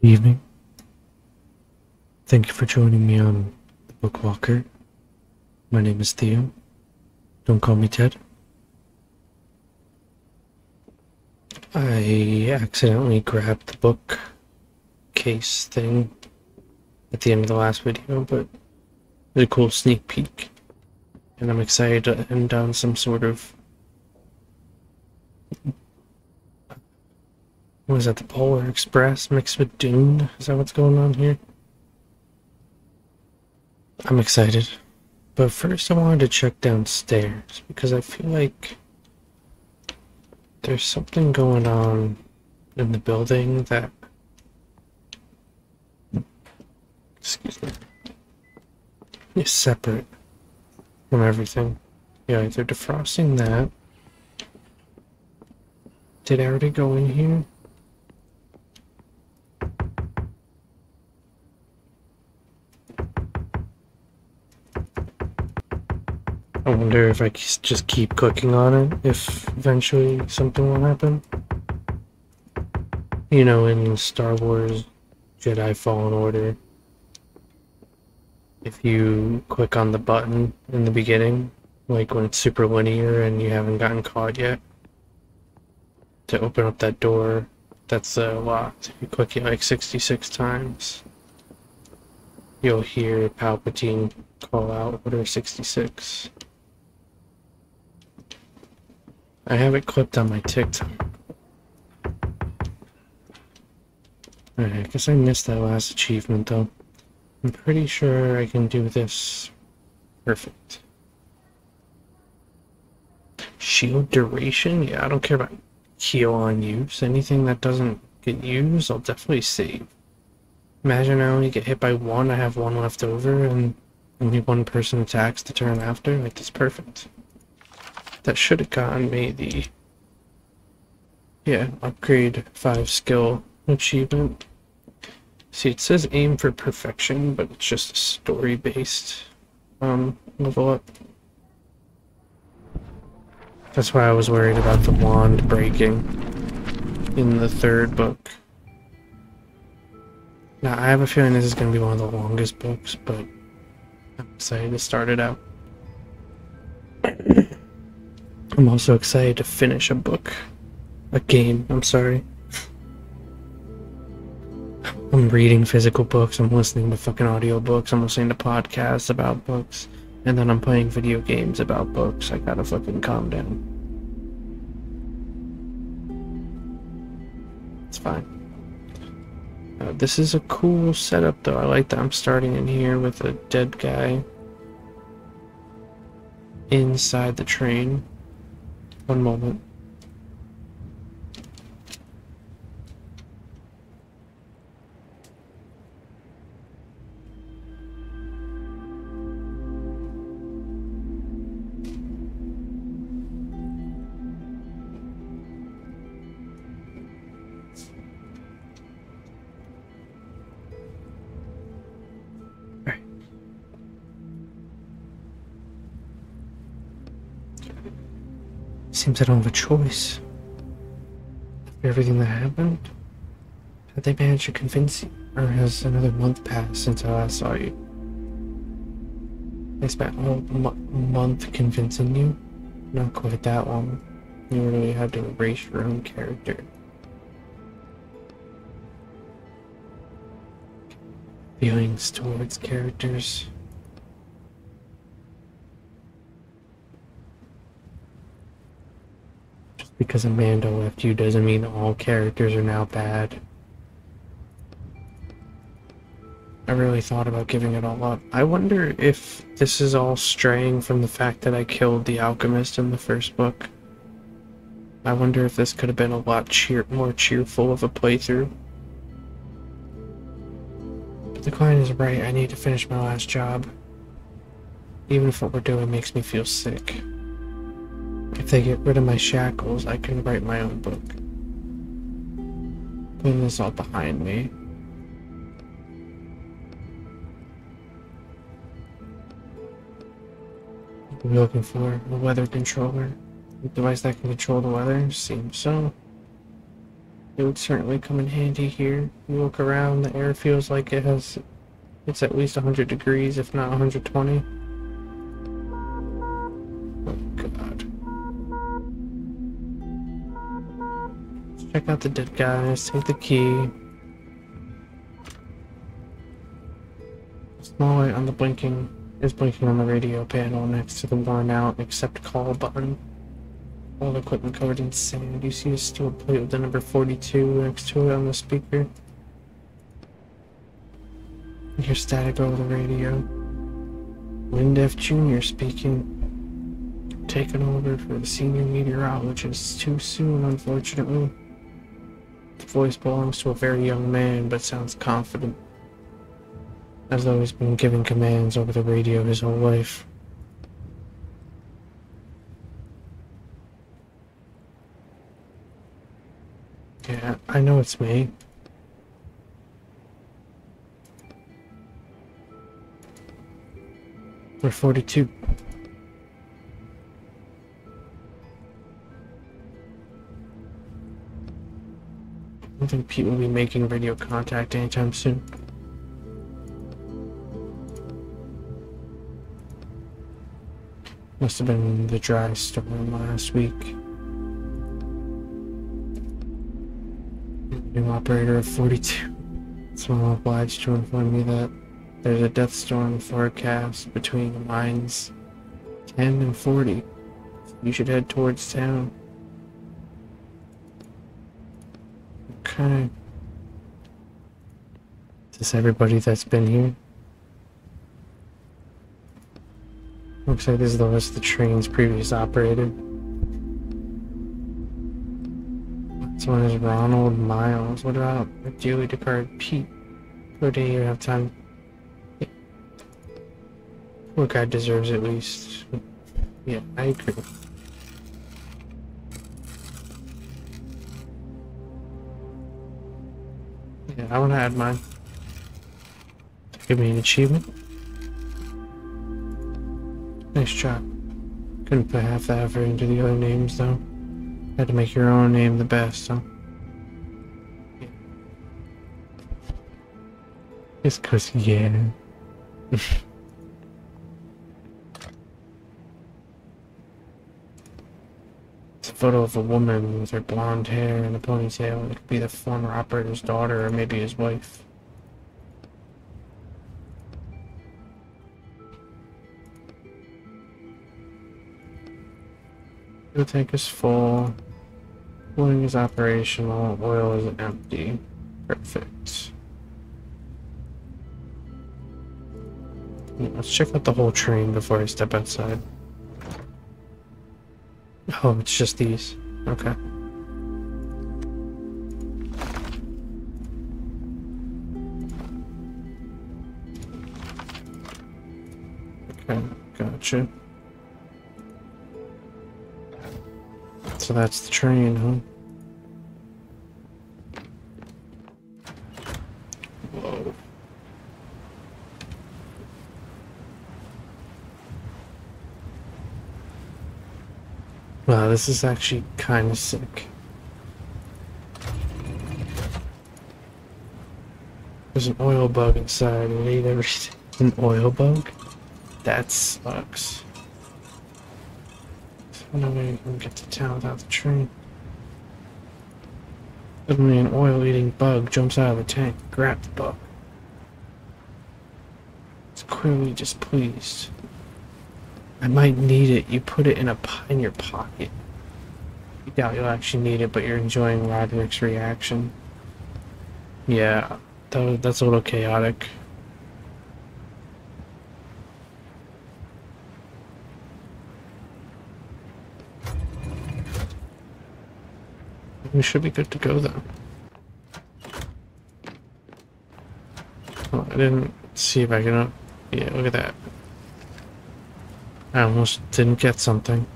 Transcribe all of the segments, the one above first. Good evening. Thank you for joining me on The Book Walker. My name is Theo. Don't call me Ted. I accidentally grabbed the book case thing at the end of the last video, but it was a cool sneak peek, and I'm excited to end on some sort of... Was that the Polar Express mixed with Dune? Is that what's going on here? I'm excited. But first I wanted to check downstairs, because I feel like there's something going on in the building that... Excuse me. Is separate from everything. Yeah, they're defrosting that. Did I already go in here? I wonder if I just keep clicking on it, if eventually something will happen. You know, in Star Wars Jedi Fallen Order, if you click on the button in the beginning, like when it's super linear and you haven't gotten caught yet, to open up that door that's locked, if you click it like 66 times, you'll hear Palpatine call out Order 66. I have it clipped on my TikTok. Alright, I guess I missed that last achievement though. I'm pretty sure I can do this perfect. Shield duration? Yeah, I don't care about heal on use. Anything that doesn't get used, I'll definitely save. Imagine I only get hit by one, I have one left over, and only one person attacks the turn after. Like, that's perfect. That should have gotten me the, yeah, upgrade 5 skill achievement. See, it says aim for perfection, but it's just a story-based level up. That's why I was worried about the wand breaking in the third book. Now, I have a feeling this is going to be one of the longest books, but I'm excited to start it out. I'm also excited to finish a book. A game, I'm sorry. I'm reading physical books, I'm listening to fucking audiobooks, I'm listening to podcasts about books, and then I'm playing video games about books. I gotta fucking calm down. It's fine. This is a cool setup though. I like that I'm starting in here with a dead guy inside the train. One moment. Right. Seems I don't have a choice. After everything that happened, had they managed to convince you, or has another month passed since I last saw you? They spent a whole month convincing you? Not quite that long. You really had to erase your own character. Feelings towards characters. Because Amanda left you doesn't mean all characters are now bad. I really thought about giving it all up. I wonder if this is all straying from the fact that I killed the alchemist in the first book. I wonder if this could have been a lot more cheerful of a playthrough. But the client is right, I need to finish my last job. Even if what we're doing makes me feel sick. If they get rid of my shackles, I can write my own book. Putting this all behind me. What are we looking for? The weather controller. The device that can control the weather? Seems so. It would certainly come in handy here. You look around, the air feels like it has... It's at least 100 degrees, if not 120. Oh, God. Let's check out the dead guys. Take the key. Small light on the blinking... is blinking on the radio panel next to the worn-out accept call button. All the equipment covered in sand. You see a steel plate with the number 42 next to it on the speaker. You hear static over the radio. Lindeff Jr. speaking. Taken over for the senior meteorologist too soon, unfortunately. The voice belongs to a very young man, but sounds confident. As though he's been giving commands over the radio his whole life. Yeah, I know it's me. We're 42. I don't think Pete will be making radio contact anytime soon. Must have been the dry storm last week. New operator of 42. Someone obliged to inform me that there's a death storm forecast between the mines 10 and 40. You should head towards town. Okay. Is this everybody that's been here? Looks like this is the list of the trains previous operated. This one is Ronald Miles. What about Julie Descartes Pete? Or do you have time? Poor guy deserves at least. Yeah, I agree. Yeah, I want to add mine. Give me an achievement. Nice job. Couldn't put half that effort into the other names, though. Had to make your own name the best, huh? Yeah. Just 'cause, yeah. It's a photo of a woman with her blonde hair and a ponytail. It could be the former operator's daughter or maybe his wife. The tank is full, cooling is operational, oil is empty. Perfect. Yeah, let's check out the whole train before I step outside. Oh, it's just these. Okay. Okay, gotcha. So that's the train, huh? Whoa. Wow, this is actually kind of sick. There's an oil bug inside, and I ate everything. An oil bug? That sucks. I don't know if you can get to town without the train. Suddenly an oil-eating bug jumps out of the tank. Grab the bug. It's clearly displeased. I might need it. You put it in your pocket. You doubt you'll actually need it, but you're enjoying Roderick's reaction. Yeah, that's a little chaotic. We should be good to go, though. Oh, I didn't see if I can... Yeah, look at that. I almost didn't get something.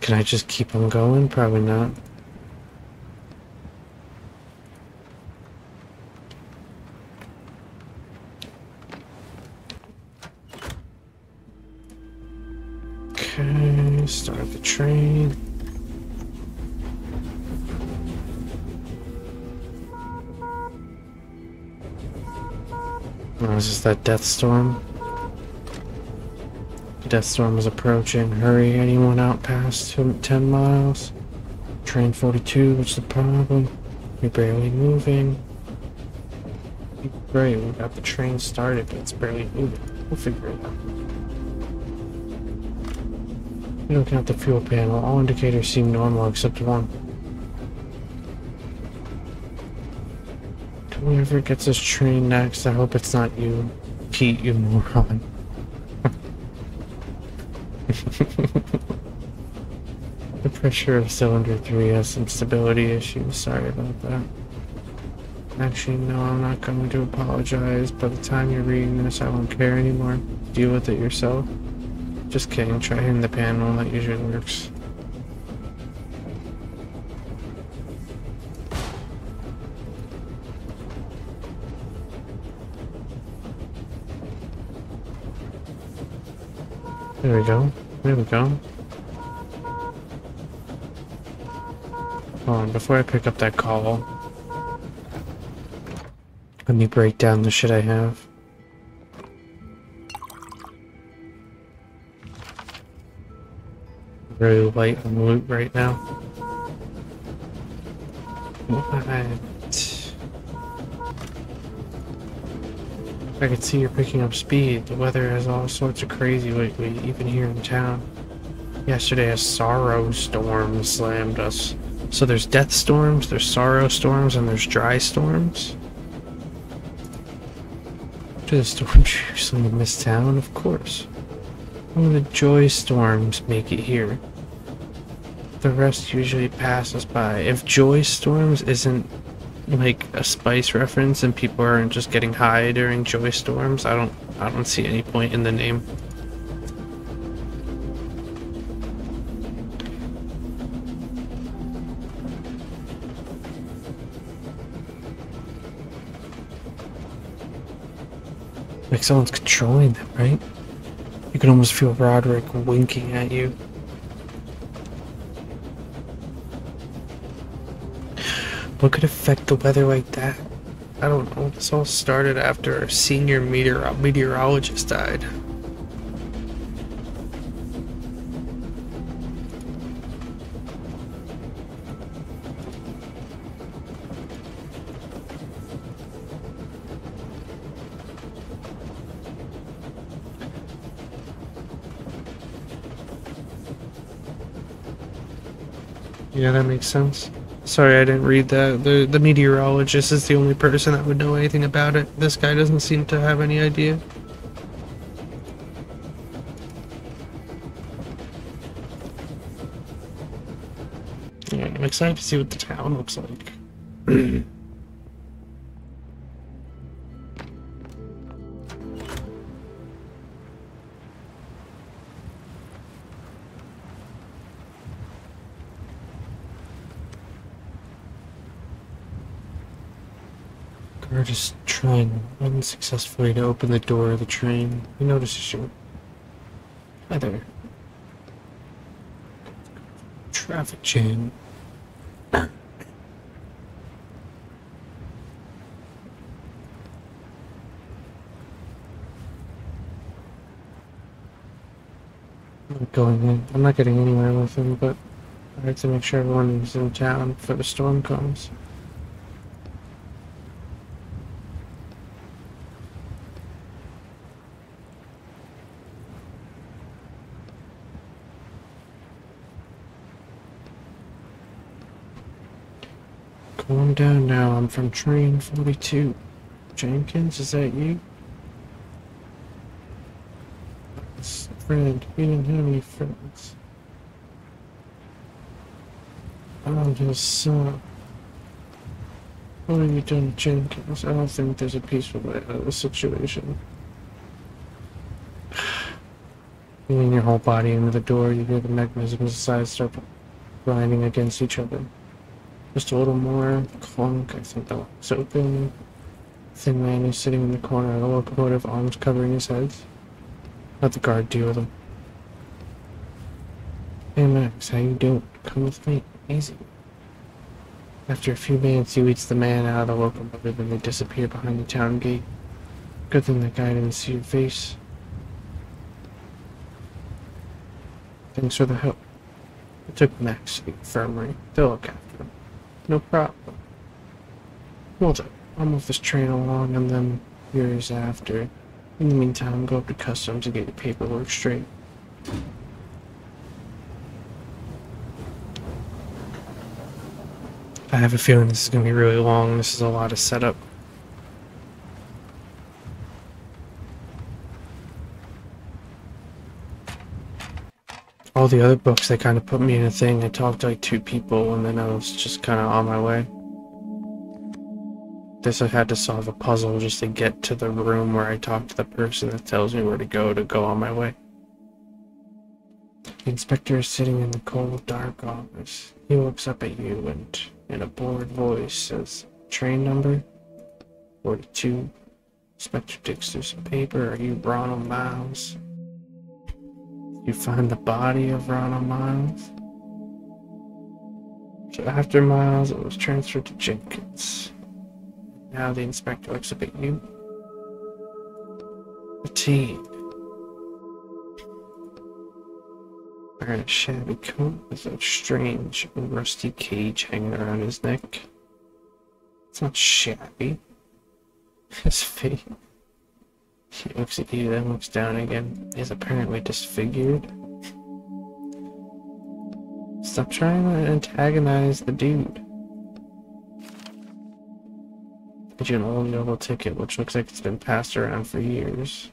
Can I just keep on going? Probably not. Okay. Okay, start the train. Oh, is this that death storm? The death storm is approaching. Hurry, anyone out past 10 miles? Train 42, what's the problem? We're barely moving. Great, we got the train started, but it's barely moving. We'll figure it out. We're looking at the fuel panel. All indicators seem normal except one. Whoever gets this train next, I hope it's not you, Pete, you moron. The pressure of cylinder 3 has some stability issues. Sorry about that. Actually, no, I'm not going to apologize. By the time you're reading this, I won't care anymore. Deal with it yourself. Just kidding. Try hitting the panel. That usually works. There we go. There we go. Hold on, before I pick up that call, let me break down the shit I have. Really light on loot right now. What? I can see you're picking up speed. The weather has all sorts of crazy lately, even here in town. Yesterday a sorrow storm slammed us. So there's death storms, there's sorrow storms, and there's dry storms. To the storm troopers in this town, of course. Only the joy storms make it here. The rest usually pass us by. If joy storms isn't like a spice reference and people aren't just getting high during joy storms, I don't see any point in the name. Like someone's controlling them, right? You can almost feel Roderick winking at you. What could affect the weather like that? I don't know. This all started after our senior meteorologist died. Yeah, that makes sense. Sorry, I didn't read that. The meteorologist is the only person that would know anything about it. This guy doesn't seem to have any idea. Yeah, I'm excited to see what the town looks like. We're just trying unsuccessfully to open the door of the train. We notice you. Hi there. Traffic jam. I'm going in. I'm not getting anywhere with him, but I have to make sure everyone is in town before the storm comes. Calm down now, I'm from train 42. Jenkins, is that you? That's a friend. We didn't have any friends. I'm his son. What have you done, Jenkins? I don't think there's a peaceful way out of this situation. You lean your whole body into the door, you hear the mechanisms inside start grinding against each other. Just a little more clunk, I think the lock's open. Thin man is sitting in the corner of the locomotive, arms covering his head. Let the guard deal with him. Hey Max, how you doing? Come with me. Easy. After a few minutes, you eats the man out of the locomotive and they disappear behind the town gate. Good thing the guy didn't see your face. Thanks for the help. I took Max to the infirmary. They'll look after him. No problem. Hold up. I'll move this train along and then years after. In the meantime, go up to customs and get your paperwork straight. I have a feeling this is going to be really long. This is a lot of setup. All the other books, they kind of put me in a thing. I talked to like two people and then I was just kind of on my way. This I had to solve a puzzle just to get to the room where I talked to the person that tells me where to go on my way. The inspector is sitting in the cold, dark office. He looks up at you and, in a bored voice, says, "Train number? 42. Inspector digs through some paper. Are you Ronald Miles? You find the body of Ronald Miles?" So after Miles, it was transferred to Jenkins. Now the inspector looks up at you. Fatigue. Wearing a shabby coat with a strange and rusty cage hanging around his neck. It's not shabby. His feet. He looks at you, then looks down again. He's apparently disfigured. Stop trying to antagonize the dude. Get you an old noble ticket, which looks like it's been passed around for years.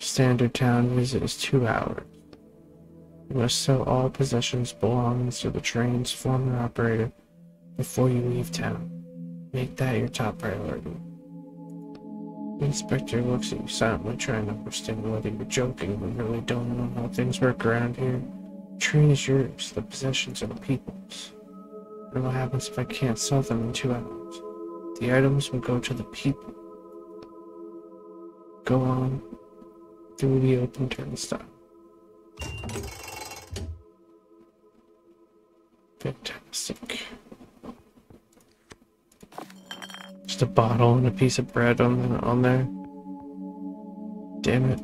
Standard town visit is 2 hours. You must sell all possessions belonging to the train's former operator before you leave town. Make that your top priority. The inspector looks at you silently, trying to understand whether you're joking but really don't know how things work around here. The train is yours, the possessions are the people's. And what happens if I can't sell them in 2 hours? The items will go to the people. Go on through the open turnstile. Fantastic. Just a bottle and a piece of bread on there. Damn it.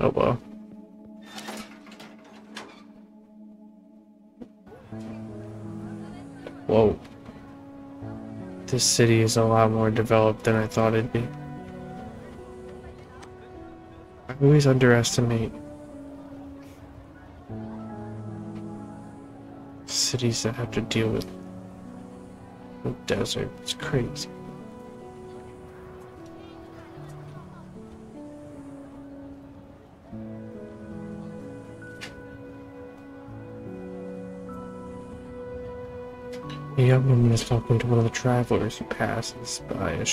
Oh well. Whoa. This city is a lot more developed than I thought it'd be. I always underestimate cities that have to deal with the desert. It's crazy. A young woman is talking to one of the travelers who passes her a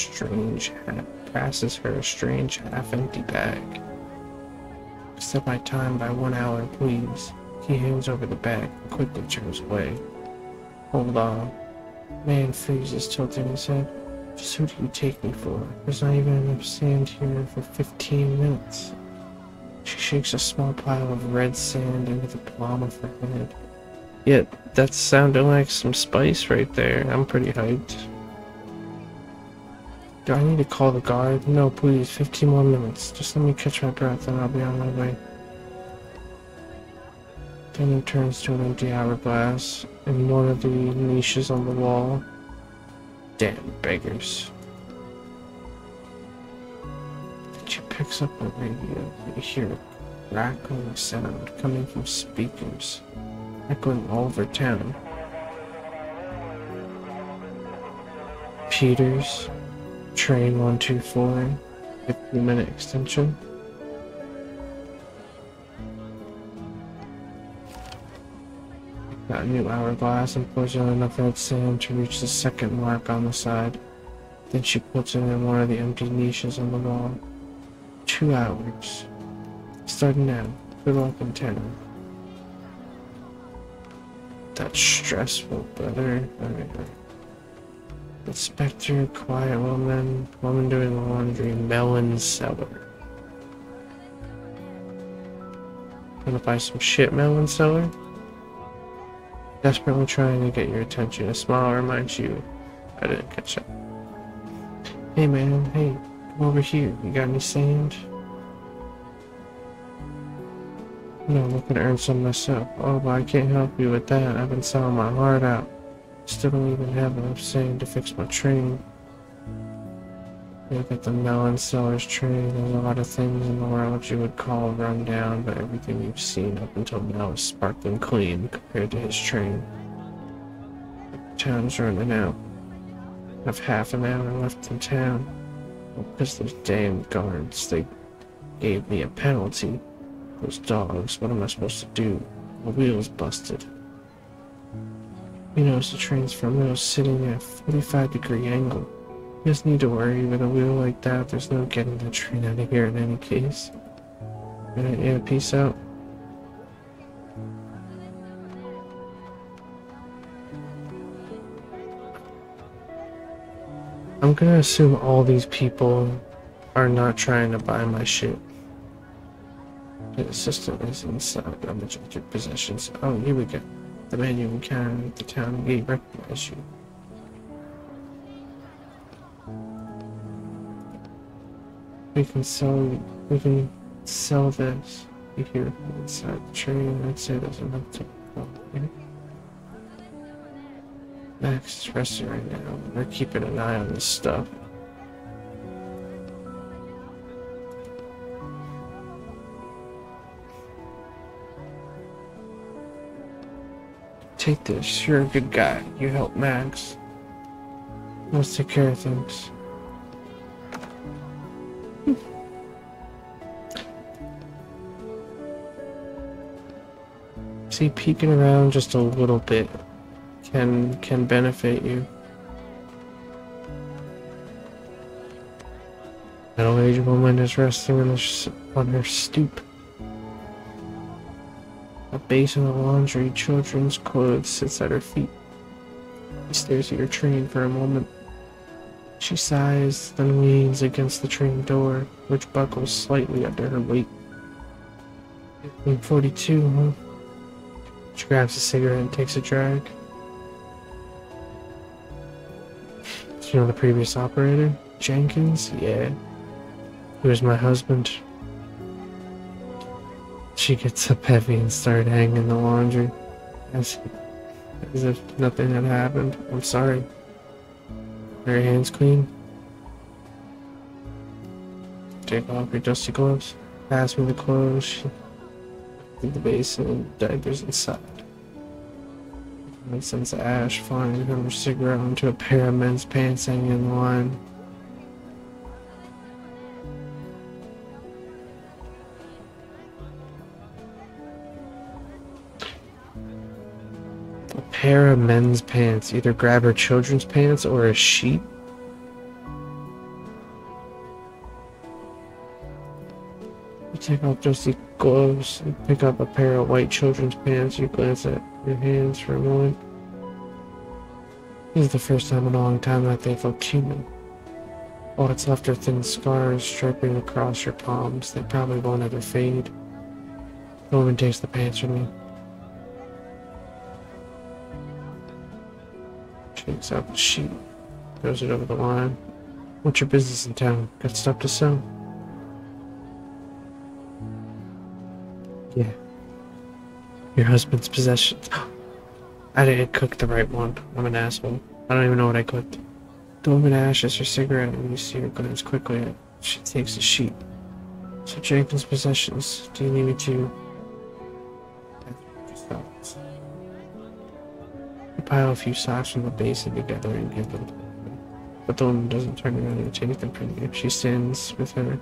strange half-empty bag. Set my time by 1 hour, please. He hands over the bag and quickly turns away. Hold on. Man freezes, tilting his head. Just who do you take me for? There's not even enough sand here for 15 minutes. She shakes a small pile of red sand into the palm of her hand. Yeah, that's sounding like some spice right there. I'm pretty hyped. Do I need to call the guard? No, please. 15 more minutes. Just let me catch my breath and I'll be on my way. Then he turns to an empty hourglass in one of the niches on the wall. Damn beggars. Then she picks up the radio. You hear a crackling sound coming from speakers. Echoing all over town. Peters, train 124, 50-minute extension. Got a new hourglass and pours out enough red sand to reach the second mark on the side. Then she puts it in one of the empty niches on the wall. 2 hours. Starting now. Good luck in town. That's stressful, brother. Alright. Inspector, quiet woman doing laundry, melon cellar. Gonna buy some shit, melon seller? Desperately trying to get your attention. A smile reminds you I didn't catch up. Hey man, hey, come over here. You got any sand? No, I'm looking to earn some myself. Oh, but I can't help you with that. I've been selling my heart out. Still don't even have enough sand to fix my train. Look at the melon seller's train. There's a lot of things in the world you would call run down, but everything you've seen up until now is sparkling clean compared to his train. The town's running out. I've half an hour left in town. Well, because those damn guards, they gave me a penalty. Those dogs, what am I supposed to do? My wheel's busted. You notice the train's front wheel's sitting at a 45-degree angle. You just need to worry, with a wheel like that, there's no getting the train out of here in any case. Alright, yeah, peace out. I'm gonna assume all these people are not trying to buy my shit. The assistant is inside of your possessions. Oh, here we go. The man you encountered at the town gate recognized you. We can sell this. You hear inside the train. I'd say there's enough to go here. Max is resting right now. We're keeping an eye on this stuff. Take this. You're a good guy. You help Max. Let's take care of things. See, peeking around just a little bit can benefit you. Middle-aged woman is resting on her stoop. A basin of laundry, children's clothes, sits at her feet. She stares at your train for a moment. She sighs, then leans against the train door, which buckles slightly under her weight. 1942, huh? She grabs a cigarette and takes a drag. Do you know the previous operator? Jenkins? Yeah. He was my husband. She gets up heavy and starts hanging the laundry. As if nothing had happened. I'm sorry. Are your hands clean? Take off your dusty gloves. Pass me the clothes. She in the basin and diapers inside. Makes sense of ash flying from her cigarette onto a pair of men's pants hanging in the line. A pair of men's pants. Either grab her children's pants or a sheet. You take off dusty gloves and pick up a pair of white children's pants. You glance at your hands for a moment. This is the first time in a long time that they look human. All that's left are thin scars striping across your palms. They probably won't ever fade. The woman takes the pants from you. Shakes out the sheet, throws it over the line. What's your business in town? Got stuff to sell? Yeah. Your husband's possessions. I didn't cook the right one. I'm an asshole. I don't even know what I cooked. The woman ashes her cigarette and you see her glance quickly at. She takes a sheet. So Jenkins' possessions. Do you need me to? You pile a few socks from the basin together and give them. But the woman doesn't turn around and take them from you. She stands with her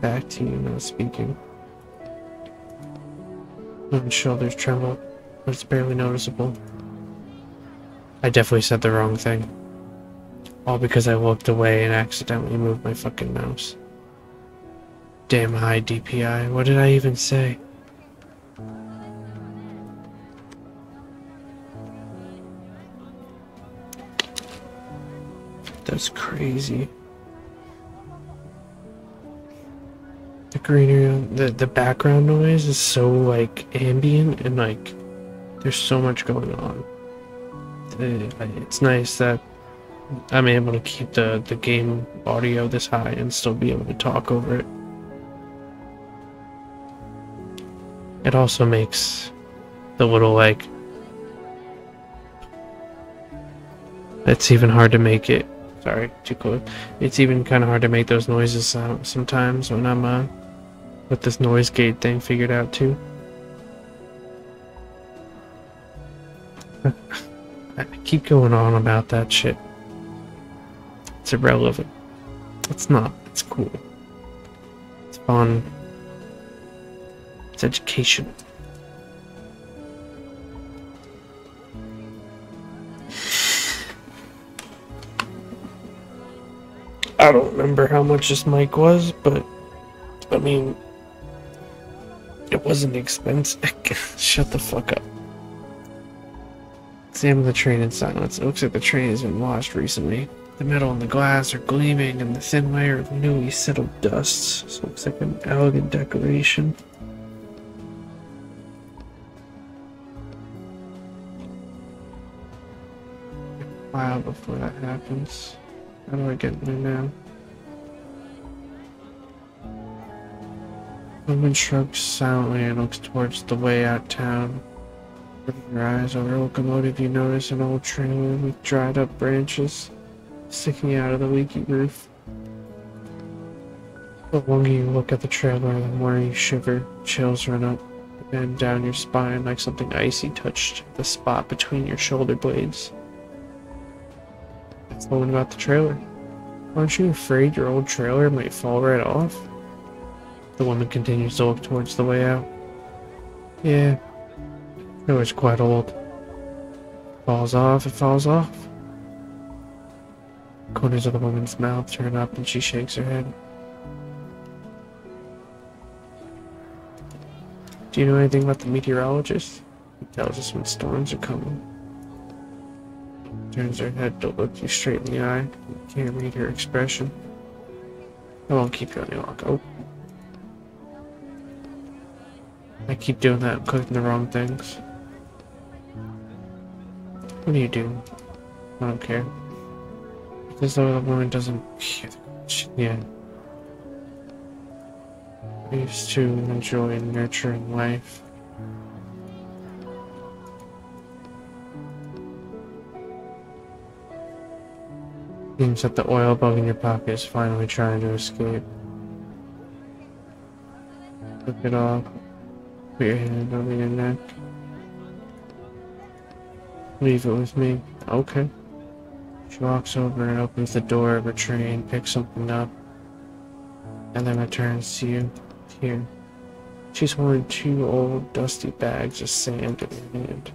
back to you, not speaking. One's shoulders tremble, but it's barely noticeable. I definitely said the wrong thing. All because I walked away and accidentally moved my fucking mouse. Damn high DPI, what did I even say? That's crazy. The greenery, the background noise is so like ambient and like there's so much going on. It's nice that I'm able to keep the game audio this high and still be able to talk over it. It also makes the little like, it's even hard to make it, sorry, too close. It's even kind of hard to make those noises sometimes when I'm with this noise gate thing figured out too. I keep going on about that shit. It's irrelevant. It's not. It's cool. It's fun. It's education. I don't remember how much this mic was, but I mean, it wasn't expensive. Shut the fuck up. Examine the train in silence. It looks like the train has been washed recently. The metal and the glass are gleaming in the thin layer of newly settled dusts. This looks like an elegant decoration. A while before that happens. How do I get in there now? Woman shrugs silently and looks towards the way out town. With your eyes over a locomotive, you notice an old trailer with dried up branches sticking out of the leaky roof. The longer you look at the trailer, the more you shiver. Chills run up and down your spine like something icy touched the spot between your shoulder blades. What about the trailer? Aren't you afraid your old trailer might fall right off? The woman continues to look towards the way out. Yeah, it was quite old. Falls off, it falls off. Corners of the woman's mouth turn up and she shakes her head. Do you know anything about the meteorologist? He tells us when storms are coming. Turns her head to look you straight in the eye. You can't read her expression. I won't keep you any longer. Oh. I keep doing that and clicking the wrong things. What are you doing? I don't care. It's as though the woman doesn't... Yeah. I used to enjoy nurturing life. Seems that the oil bug in your pocket is finally trying to escape. Look it off. Put your hand over your neck. Leave it with me. Okay. She walks over and opens the door of her train, picks something up, and then returns to you. Here. She's holding two old, dusty bags of sand in her hand.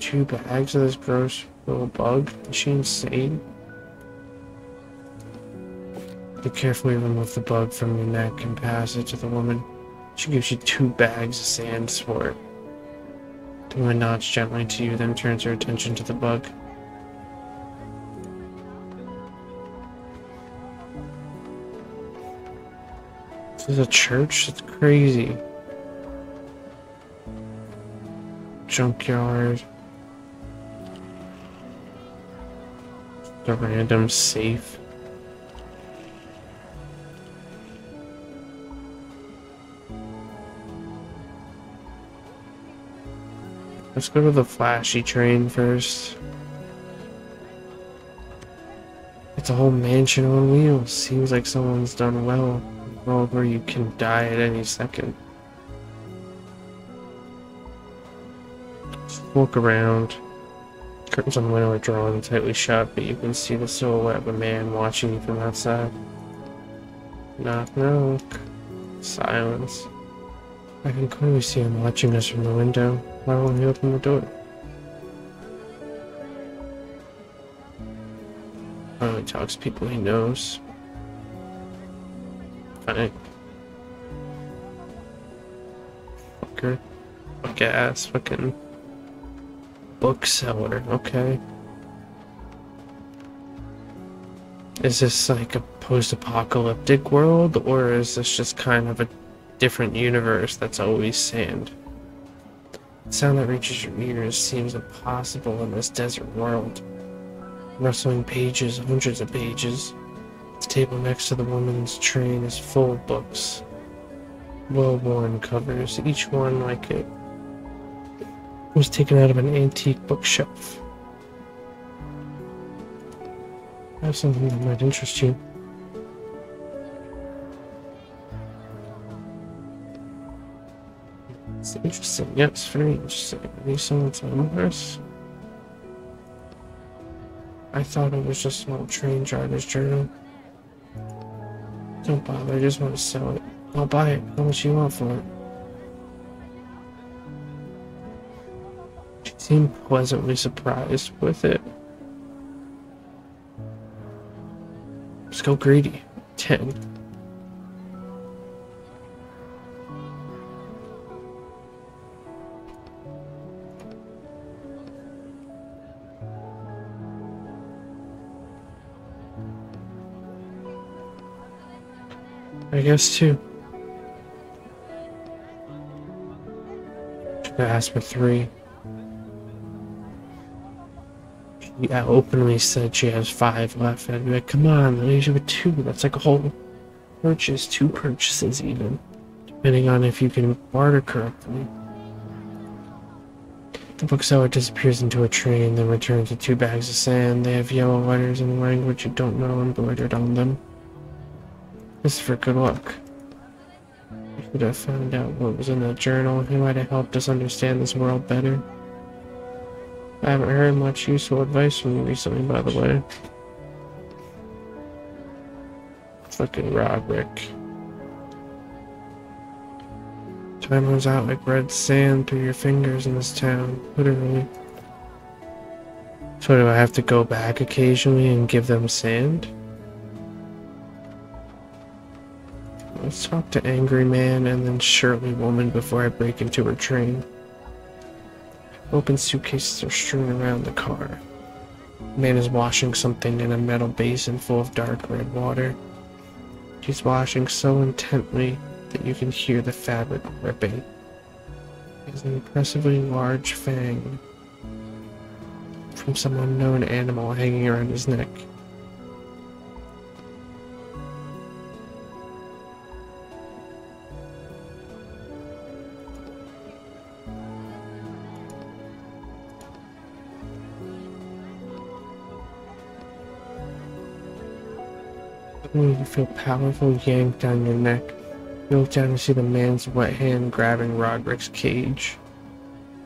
2 bags of this gross little bug? Is she insane? You carefully remove the bug from your neck and pass it to the woman. She gives you 2 bags of sand for it. The woman nods gently to you, then turns her attention to the bug. This is a church? That's crazy. Junkyard. Just a random safe. Let's go to the flashy train first. It's a whole mansion on wheels. Seems like someone's done well. World where you can die at any second. Just walk around. Curtains on the window are drawn and tightly shut, but you can see the silhouette of a man watching you from outside. Knock, knock. Silence. I can clearly see him watching us from the window. Why won't he open the door? Only talks to people he knows. Fine. Fucker. Fuck ass. Fucking bookseller. Okay. Is this like a post-apocalyptic world, or is this just kind of a different universe that's always sand? The sound that reaches your ears seems impossible in this desert world. Rustling pages, hundreds of pages. The table next to the woman's train is full of books. Well-worn covers, each one like it was taken out of an antique bookshelf. I have something that might interest you. It's interesting, yes, very interesting. Are you someone from Mars? I thought it was just an old train driver's journal. Don't bother, I just want to sell it. I'll buy it. How much do you want for it? She seemed pleasantly surprised with it. Let's go greedy. 10. I guess 2. Should I ask for 3? She openly said she has 5 left. I'd be like, come on, that leaves you with 2. That's like a whole purchase, 2 purchases even, depending on if you can barter correctly. The bookseller disappears into a train, then returns with 2 bags of sand. They have yellow letters in language you don't know embroidered on them. This is for good luck. We could have found out what was in that journal. It might have helped us understand this world better. I haven't heard much useful advice from you recently, by the way. Fucking Roderick. Time runs out like red sand through your fingers in this town, literally. So do I have to go back occasionally and give them sand? Let's talk to Angry Man and then Shirley Woman before I break into her train. Open suitcases are strewn around the car. Man is washing something in a metal basin full of dark red water. He's washing so intently that you can hear the fabric ripping. He has an impressively large fang from some unknown animal hanging around his neck. You feel powerful yank down your neck. You look down and see the man's wet hand grabbing Roderick's cage.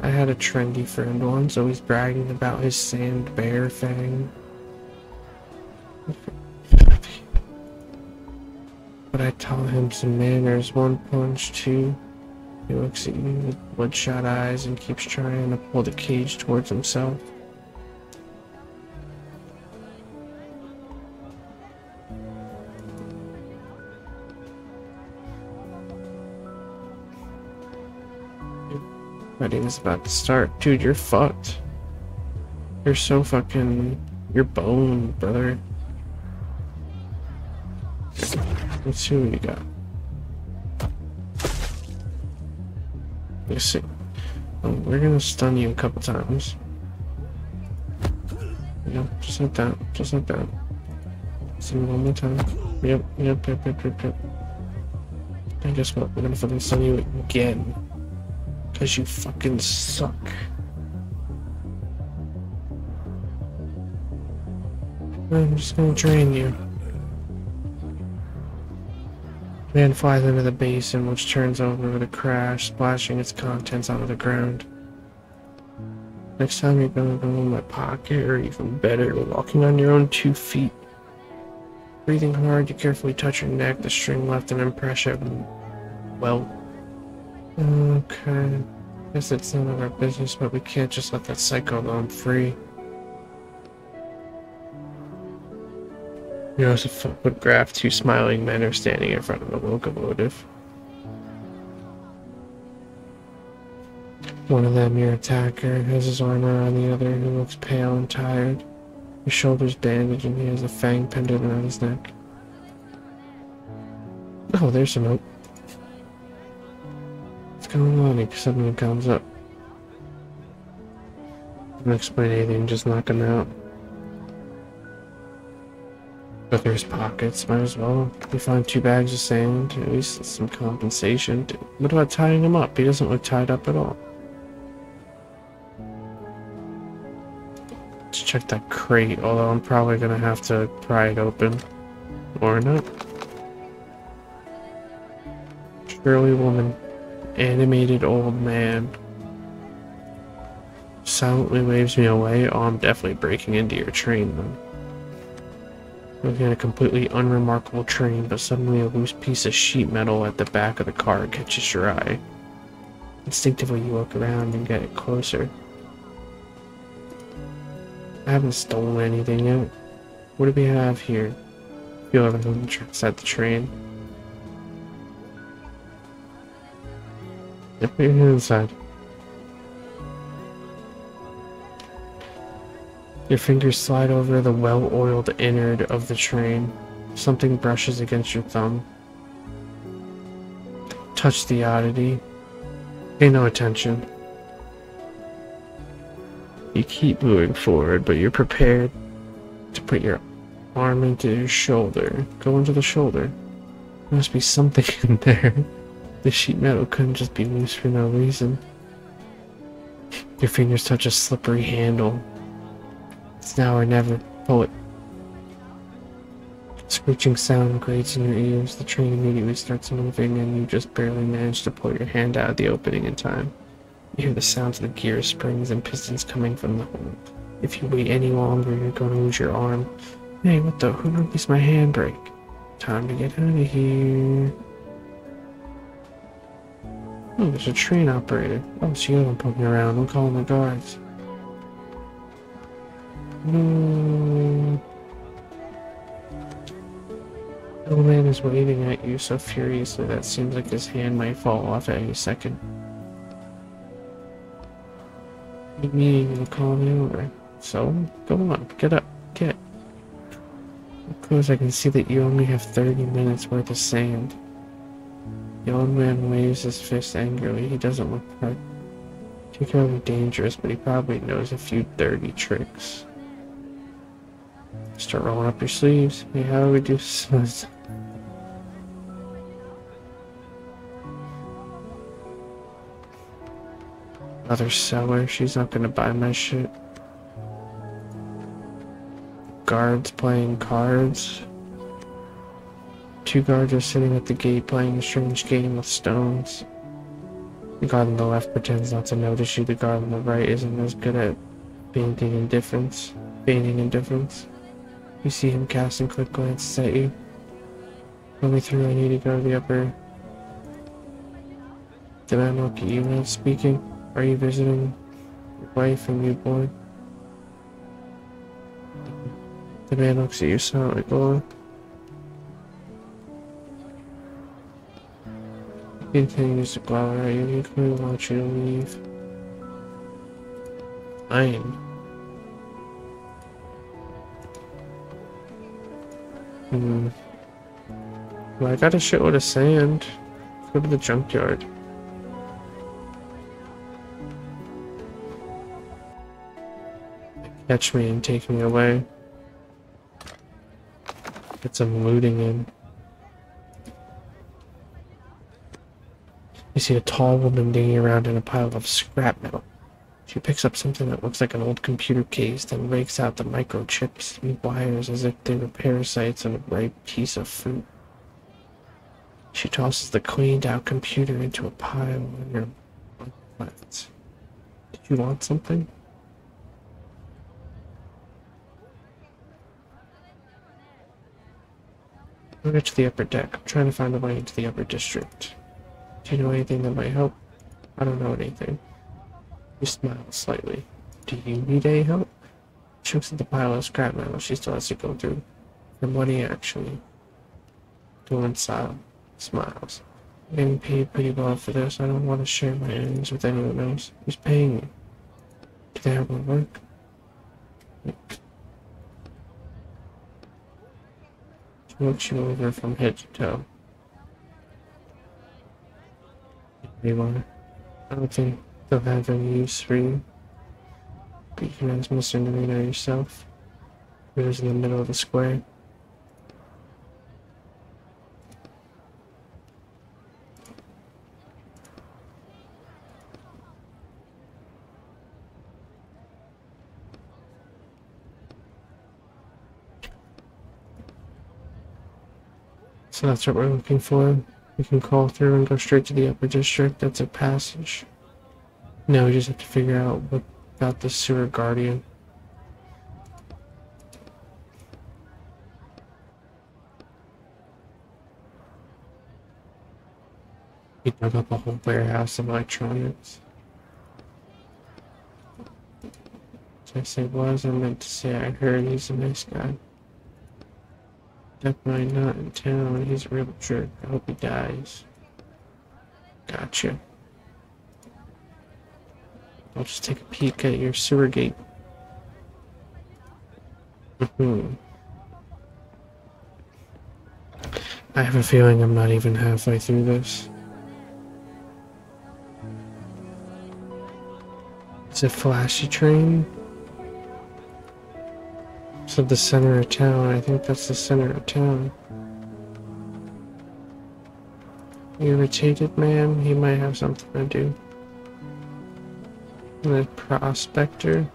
I had a trendy friend once, always bragging about his sand bear fang. But I taught him some manners. One punch, 2. He looks at you with bloodshot eyes and keeps trying to pull the cage towards himself. Wedding is about to start. Dude, you're fucked. You're so fucking... You're boned, brother. Let's see what you got. Let's see. Oh, we're gonna stun you a couple times. Yep, just like that. Just like that. See you one more time. Yep, yep, yep, yep, yep, yep. And guess what? We're gonna fucking stun you again. Because you fucking suck. I'm just gonna drain you. Man flies into the basin, which turns over with a crash, splashing its contents onto the ground. Next time you're gonna go in my pocket, or even better, walking on your own 2 feet. Breathing hard, you carefully touch your neck. The string left an impression. Well. Okay. Guess it's none of our business, but we can't just let that psycho alone free. You also photographed 2 smiling men are standing in front of a locomotive. One of them, your attacker, has his armor on the other, who looks pale and tired. His shoulder's bandaged and he has a fang pendant around his neck. Oh, there's a note. What's going on? He suddenly comes up. Don't explain anything, just knock him out. But there's pockets, might as well. They found 2 bags of sand, at least some compensation. What about tying him up? He doesn't look tied up at all. Let's check that crate, although I'm probably gonna have to pry it open. Or not. Surely woman. Animated old man. Silently waves me away. Oh, I'm definitely breaking into your train, though. Looking at a completely unremarkable train, but suddenly a loose piece of sheet metal at the back of the car catches your eye. Instinctively, you look around and get it closer. I haven't stolen anything yet. What do we have here? Feel everything inside the train. If you're inside. Your fingers slide over the well-oiled innard of the train. Something brushes against your thumb. Touch the oddity. Pay no attention. You keep moving forward, but you're prepared to put your arm into your shoulder. Go into the shoulder. There must be something in there. The sheet metal couldn't just be loose for no reason. Your fingers touch a slippery handle. It's now or never. Pull it. Screeching sound grates in your ears. The train immediately starts moving, and you just barely manage to pull your hand out of the opening in time. You hear the sounds of the gear springs and pistons coming from the hold. If you wait any longer, you're going to lose your arm. Hey, what the? Who released my handbrake? Time to get out of here. Oh, there's a train operator. Oh, so you don't poke me around. I'm calling the guards. No. The old man is waving at you so furiously that it seems like his hand might fall off at any second. Meet me, you'll call me over. So, go on, get up, get. Of course, I can see that you only have 30 minutes worth of sand. The old man waves his fist angrily. He doesn't look particularly dangerous, but he probably knows a few dirty tricks. Start rolling up your sleeves. Hey, how do we do this? Another seller. She's not gonna buy my shit. Guards playing cards. 2 guards are sitting at the gate playing a strange game with stones. The guard on the left pretends not to notice you. The guard on the right isn't as good at feigning indifference. You see him casting quick glances at you. Let me through, I need to go to the upper. Did I look at you when speaking? Are you visiting your wife and newborn? The man looks at you silently. Go. He continues to glower at you. He clearly wants you to leave. I am. Well, I got a shitload of sand. Let's go to the junkyard. Catch me and take me away. Get some looting in. You see a tall woman digging around in a pile of scrap metal. She picks up something that looks like an old computer case, then rakes out the microchips and wires as if they were parasites on a ripe piece of fruit. She tosses the cleaned-out computer into a pile on your left. Did you want something? Go to the upper deck. I'm trying to find a way into the upper district. Do you know anything that might help? I don't know anything. You smile slightly. Do you need any help? She looks at the pile of scrap metal she still has to go through. The money, actually. Doing silent smiles. I'm getting paid pretty well for this. I don't want to share my earnings with anyone else. Who's paying me? Do they have my work? Coat you over from head to toe. Anyone? I don't think they'll have any use for you. But you can ask Mr. Nomino yourself. It was in the middle of the square. So that's what we're looking for. We can call through and go straight to the upper district. That's a passage. Now we just have to figure out what about the sewer guardian. We dug up a whole warehouse of electronics. So I say was, I meant to say I heard he's a nice guy. Definitely not in town. He's a real jerk. I hope he dies. Gotcha. I'll just take a peek at your sewer gate. I have a feeling I'm not even halfway through this. It's a flashy train. Of the center of town. I think that's the center of town. Irritated man, he might have something to do. And the prospector.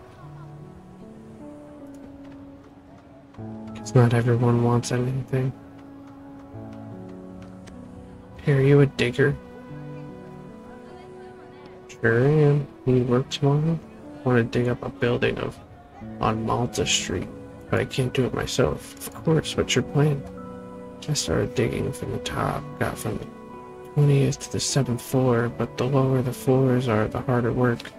Because not everyone wants anything. Are you a digger? Sure am. You work tomorrow? I want to dig up a building on Malta Street. But I can't do it myself. Of course, what's your plan? I started digging from the top, got from the 20th to the 7th floor, but the lower the floors are, the harder work.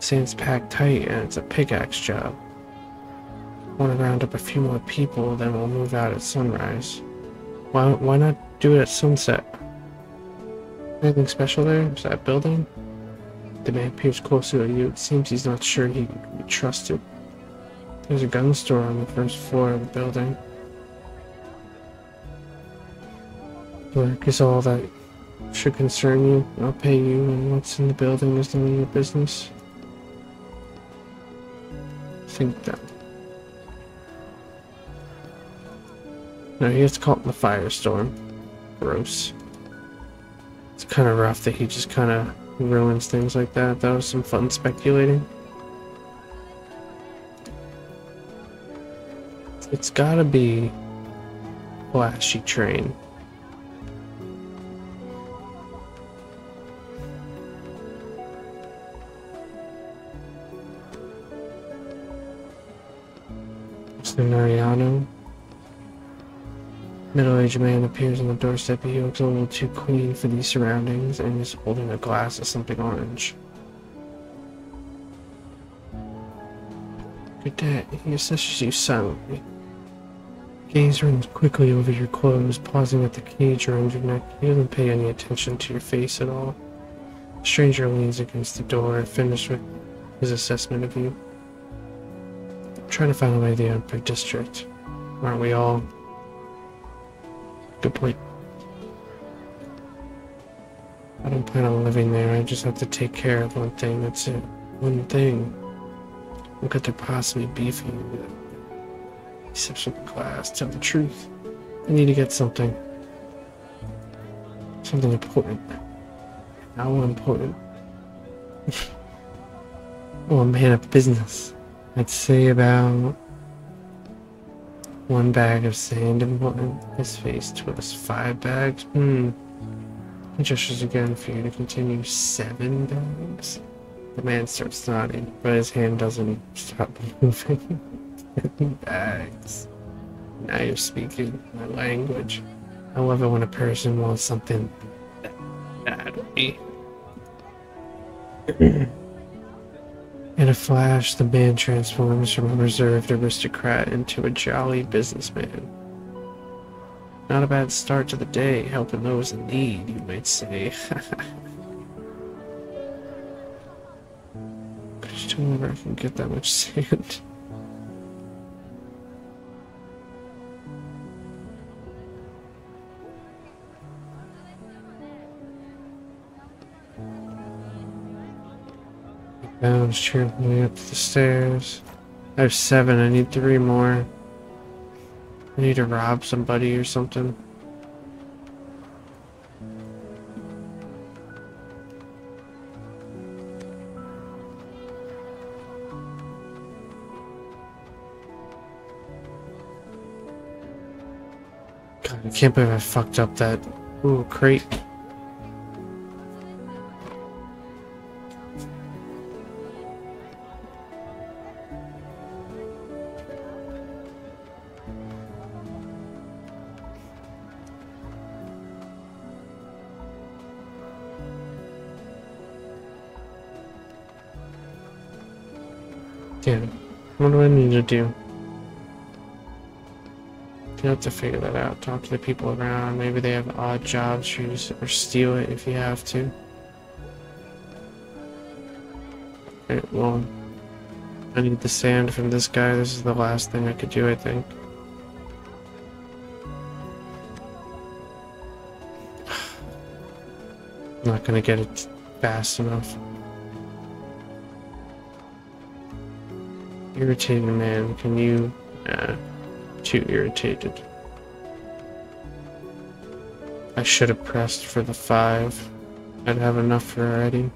Sand's packed tight, and it's a pickaxe job. I want to round up a few more people, then we'll move out at sunrise. Why not do it at sunset? Anything special there? Is that a building? The man peers closer to you. It seems he's not sure he can be trusted. There's a gun store on the first floor of the building. Work is all that should concern you. I'll pay you, and what's in the building is none of your business. Think that. No, he gets caught in the firestorm. Gross. It's kind of rough that he just kind of ruins things like that. That was some fun speculating. It's gotta be flashy train. Mr. Nariano. Middle-aged man appears on the doorstep. He looks a little too clean for these surroundings and is holding a glass of something orange. Good day. He assesses you silently. Gaze runs quickly over your clothes, pausing at the cage around your neck. He doesn't pay any attention to your face at all. The stranger leans against the door, finished with his assessment of you. I'm trying to find a way to the upper district. Aren't we all? Good point. I don't plan on living there. I just have to take care of one thing. That's it. One thing. Look at the possibly beefing with it. He sips from the glass. Tell the truth. I need to get something. Something important. How important? Oh, a man of business. I'd say about one bag of sand and whatnot. His face twists. 5 bags. He gestures again for you to continue. 7 bags. The man starts nodding, but his hand doesn't stop moving. Bags. Now you're speaking my language. I love it when a person wants something badly. In a flash, the man transforms from a reserved aristocrat into a jolly businessman. Not a bad start to the day, helping those in need, you might say. I just don't know where I can get that much sand. Bounds trampling up the stairs. I have 7. I need 3 more. I need to rob somebody or something. God, I can't believe I fucked up that crate. Damn, what do I need to do? You have to figure that out. Talk to the people around. Maybe they have odd jobs for you, or steal it if you have to. Alright, well, I need the sand from this guy. This is the last thing I could do, I think. I'm not gonna get it fast enough. Irritated man, can you? Too irritated. I should have pressed for the 5. I'd have enough for already.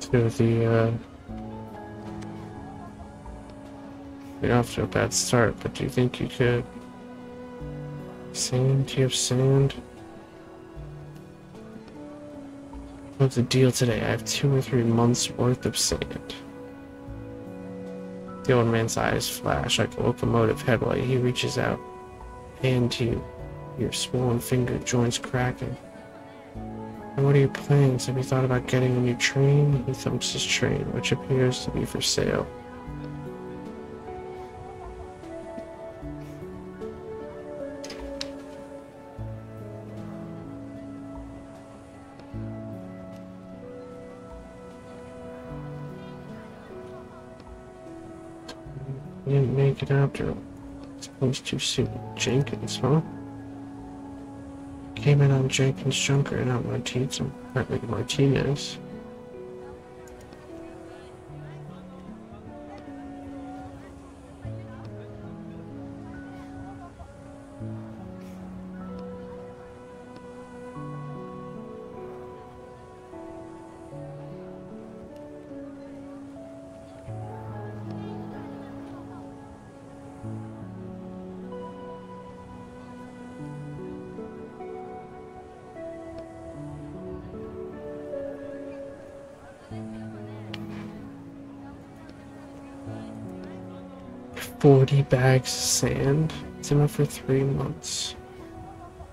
To You're off to a bad start, but do you think you could? Sand? Do you have sand? What's the deal today? I have 2 or 3 months worth of sand. The old man's eyes flash like a locomotive headlight. He reaches out, hand to you. Your swollen finger joints cracking. And what are your plans? Have you thought about getting a new train? He thumps his train, which appears to be for sale. After it's too soon. Jenkins, huh? Came in on Jenkins Junker and out Martinez. Apparently Martinez. Bags of sand. It's enough for 3 months,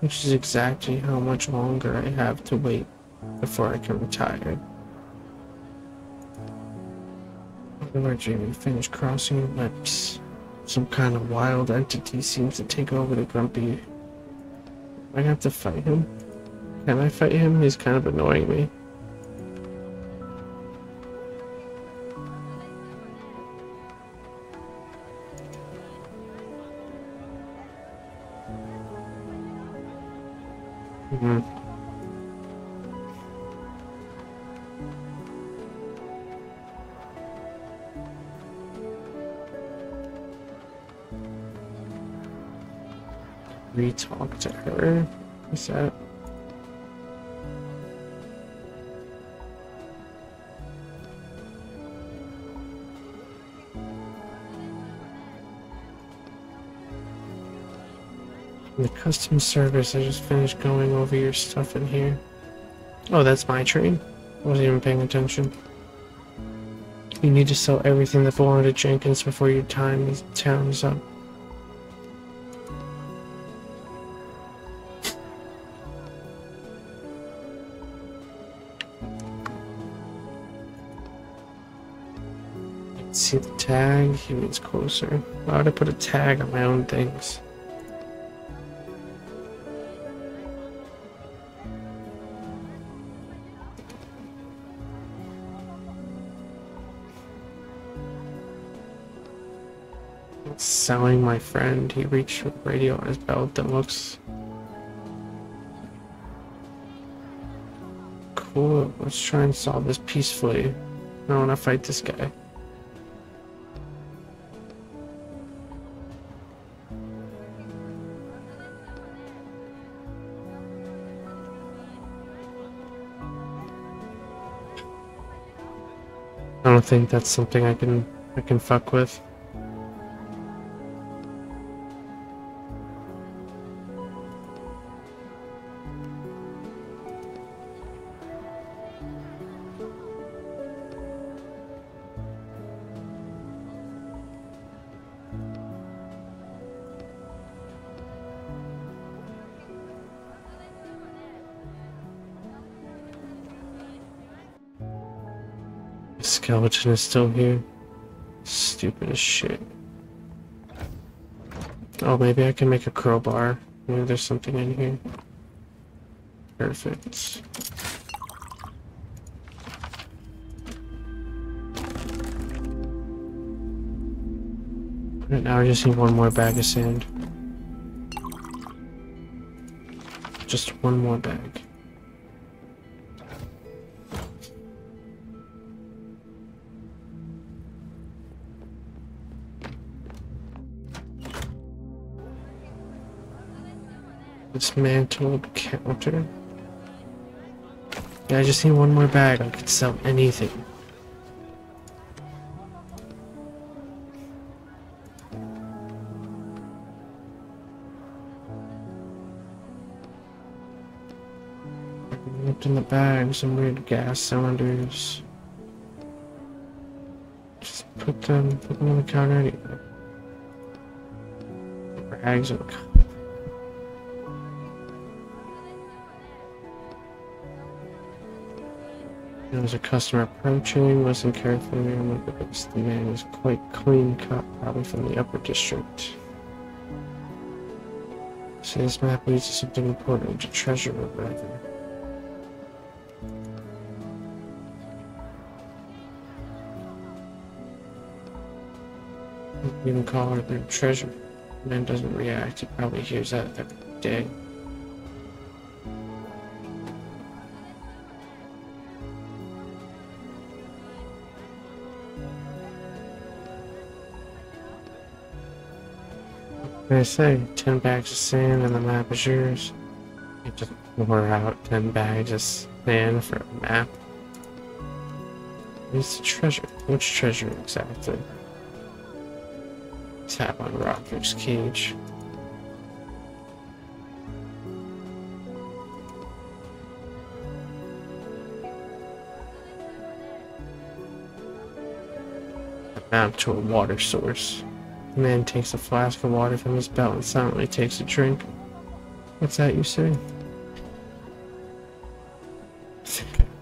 which is exactly how much longer I have to wait before I can retire. What am I dreaming? Finish crossing your lips. Some kind of wild entity seems to take over the grumpy. I have to fight him. Can I fight him? He's kind of annoying me. Talk to her. What's that? The customer service. I just finished going over your stuff in here. Oh, that's my train. I wasn't even paying attention. You need to sell everything that belonged to Jenkins before your time in town is up. See the tag? He means closer. Why would I put a tag on my own things? Selling my friend. He reached for the radio on his belt that looks cool. Let's try and solve this peacefully. I want to fight this guy. I don't think that's something I can fuck with. Skeleton is still here. Stupid as shit. Oh, maybe I can make a crowbar. Maybe there's something in here. Perfect. Right now I just need one more bag of sand. Just one more bag. Dismantled counter. Yeah, I just need one more bag. I could sell anything. I looked in the bag, some weird gas cylinders. Just put them on the counter anyway. Rags on the counter. There was a customer approaching. Listen carefully. Oh my goodness, the man was quite clean cut, probably from the upper district. So this map leads to something important, to treasure or rather. You can call her their treasure. The man doesn't react. He probably hears that every day. I say 10 bags of sand and the map is yours. You just pour out 10 bags of sand for a map. It's the treasure. Which treasure exactly? Tap on Roderick's cage. A map to a water source. The man takes a flask of water from his belt and silently takes a drink. What's that you say?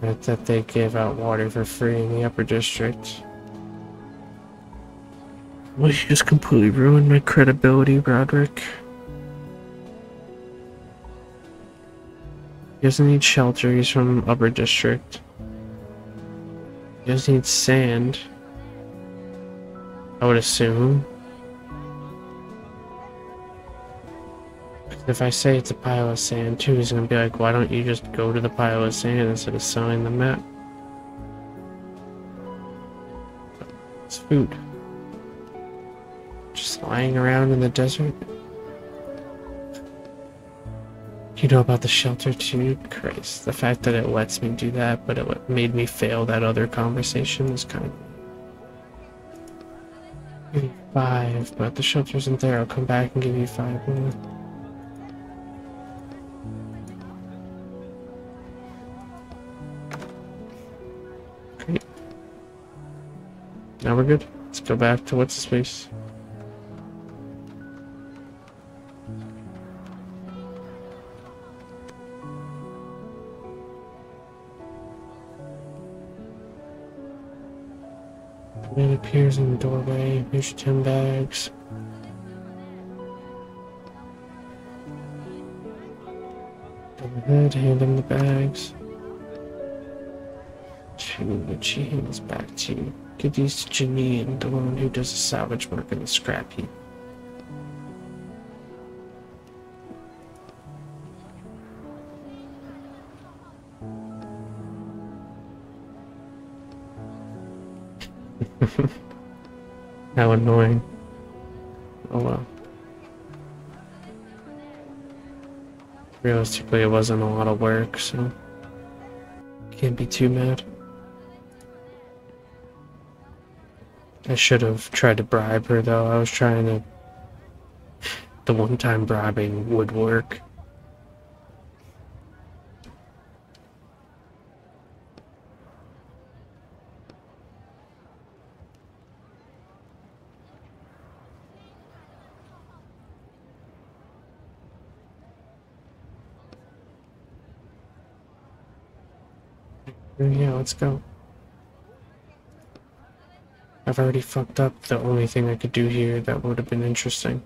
That they gave out water for free in the upper district. Well, you just completely ruined my credibility, Roderick. He doesn't need shelter, he's from upper district. He doesn't need sand, I would assume. If I say it's a pile of sand too, he's gonna be like, why don't you just go to the pile of sand instead of selling the map? It's food. Just lying around in the desert. You know about the shelter too? Christ, the fact that it lets me do that, but it made me fail that other conversation was kind of... Give you 5, but the shelter isn't there. I'll come back and give you 5 more. Now we're good. Let's go back to what's the space. The man appears in the doorway. Here's your 10 bags. Go ahead, hand him the bags. She hands back to you. Give these to Janine, the woman who does the salvage work in the scrap heap. How annoying. Oh well. Realistically, it wasn't a lot of work, so can't be too mad. I should have tried to bribe her, though. I was trying to... The one time bribing would work. Yeah, let's go. I've already fucked up the only thing I could do here that would have been interesting.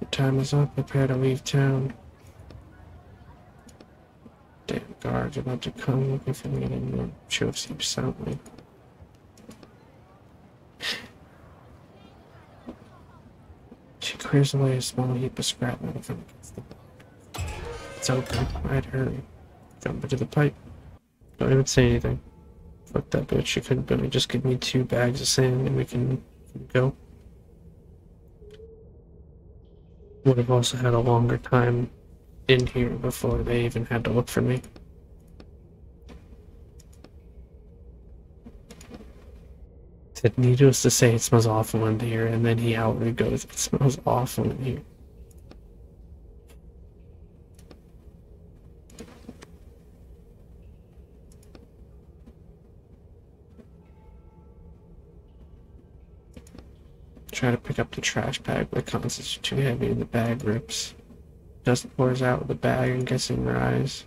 Your time is up. Prepare to leave town. Damn guards are about to come looking for me anymore. She will sleep soundly. She clears away a small heap of scrap metal from against the wall. It's open. I'd hurry. Jump into the pipe. Don't even say anything. Fuck that bitch. She couldn't really just give me 2 bags of sand and we can go. Would have also had a longer time in here before they even had to look for me. Said, needless to say, it smells awful in here, and then he outwardly goes, it smells awful in here. Try to pick up the trash bag, but the contents are too heavy and the bag rips. Dust pours out of the bag and gets in your eyes.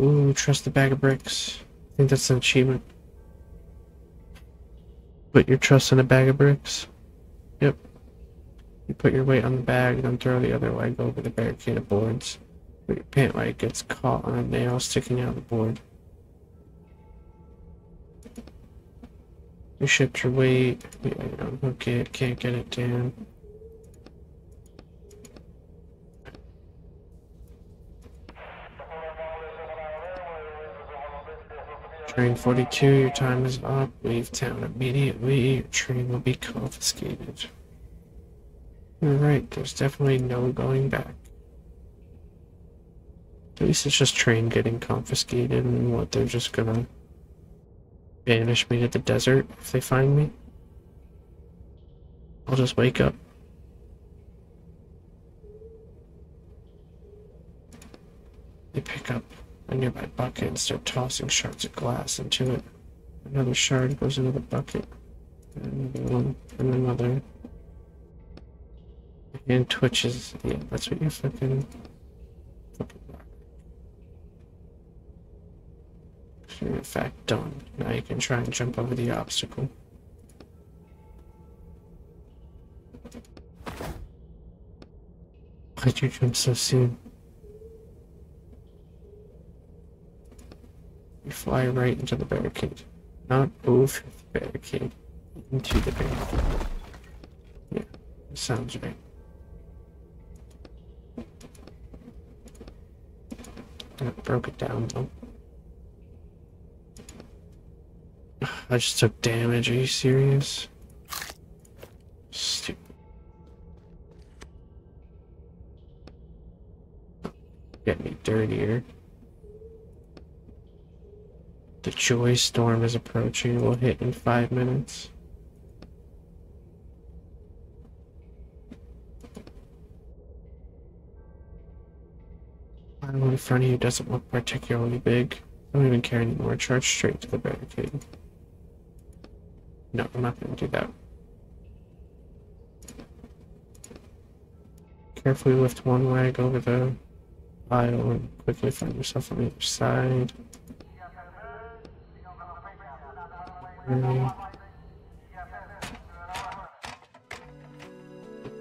Ooh, trust the bag of bricks. I think that's an achievement. Put your trust in a bag of bricks? Yep. You put your weight on the bag, then throw the other leg over the barricade of boards. But your pant leg gets caught on a nail sticking out of the board. You shipped your weight. Yeah, you don't hook it. Can't get it down. Train 42, your time is up. Leave town immediately. Your train will be confiscated. You're right. There's definitely no going back. At least it's just train getting confiscated and what they're just gonna... Banish me to the desert if they find me. I'll just wake up. They pick up a nearby bucket and start tossing shards of glass into it. Another shard goes into the bucket. And another one. And another. And twitches. Yeah, that's what you're fucking... You're in fact done. Now you can try and jump over the obstacle. Why'd you jump so soon? You fly right into the barricade. Not over the barricade. Into the barricade. Yeah, that sounds right. That broke it down though. I just took damage, are you serious? Stupid. Get me dirtier. The joy storm is approaching, we'll hit in 5 minutes. The pile in front of you doesn't look particularly big. I don't even care anymore, charge straight to the barricade. No, I'm not going to do that. Carefully lift one leg over the aisle and quickly find yourself on the other side.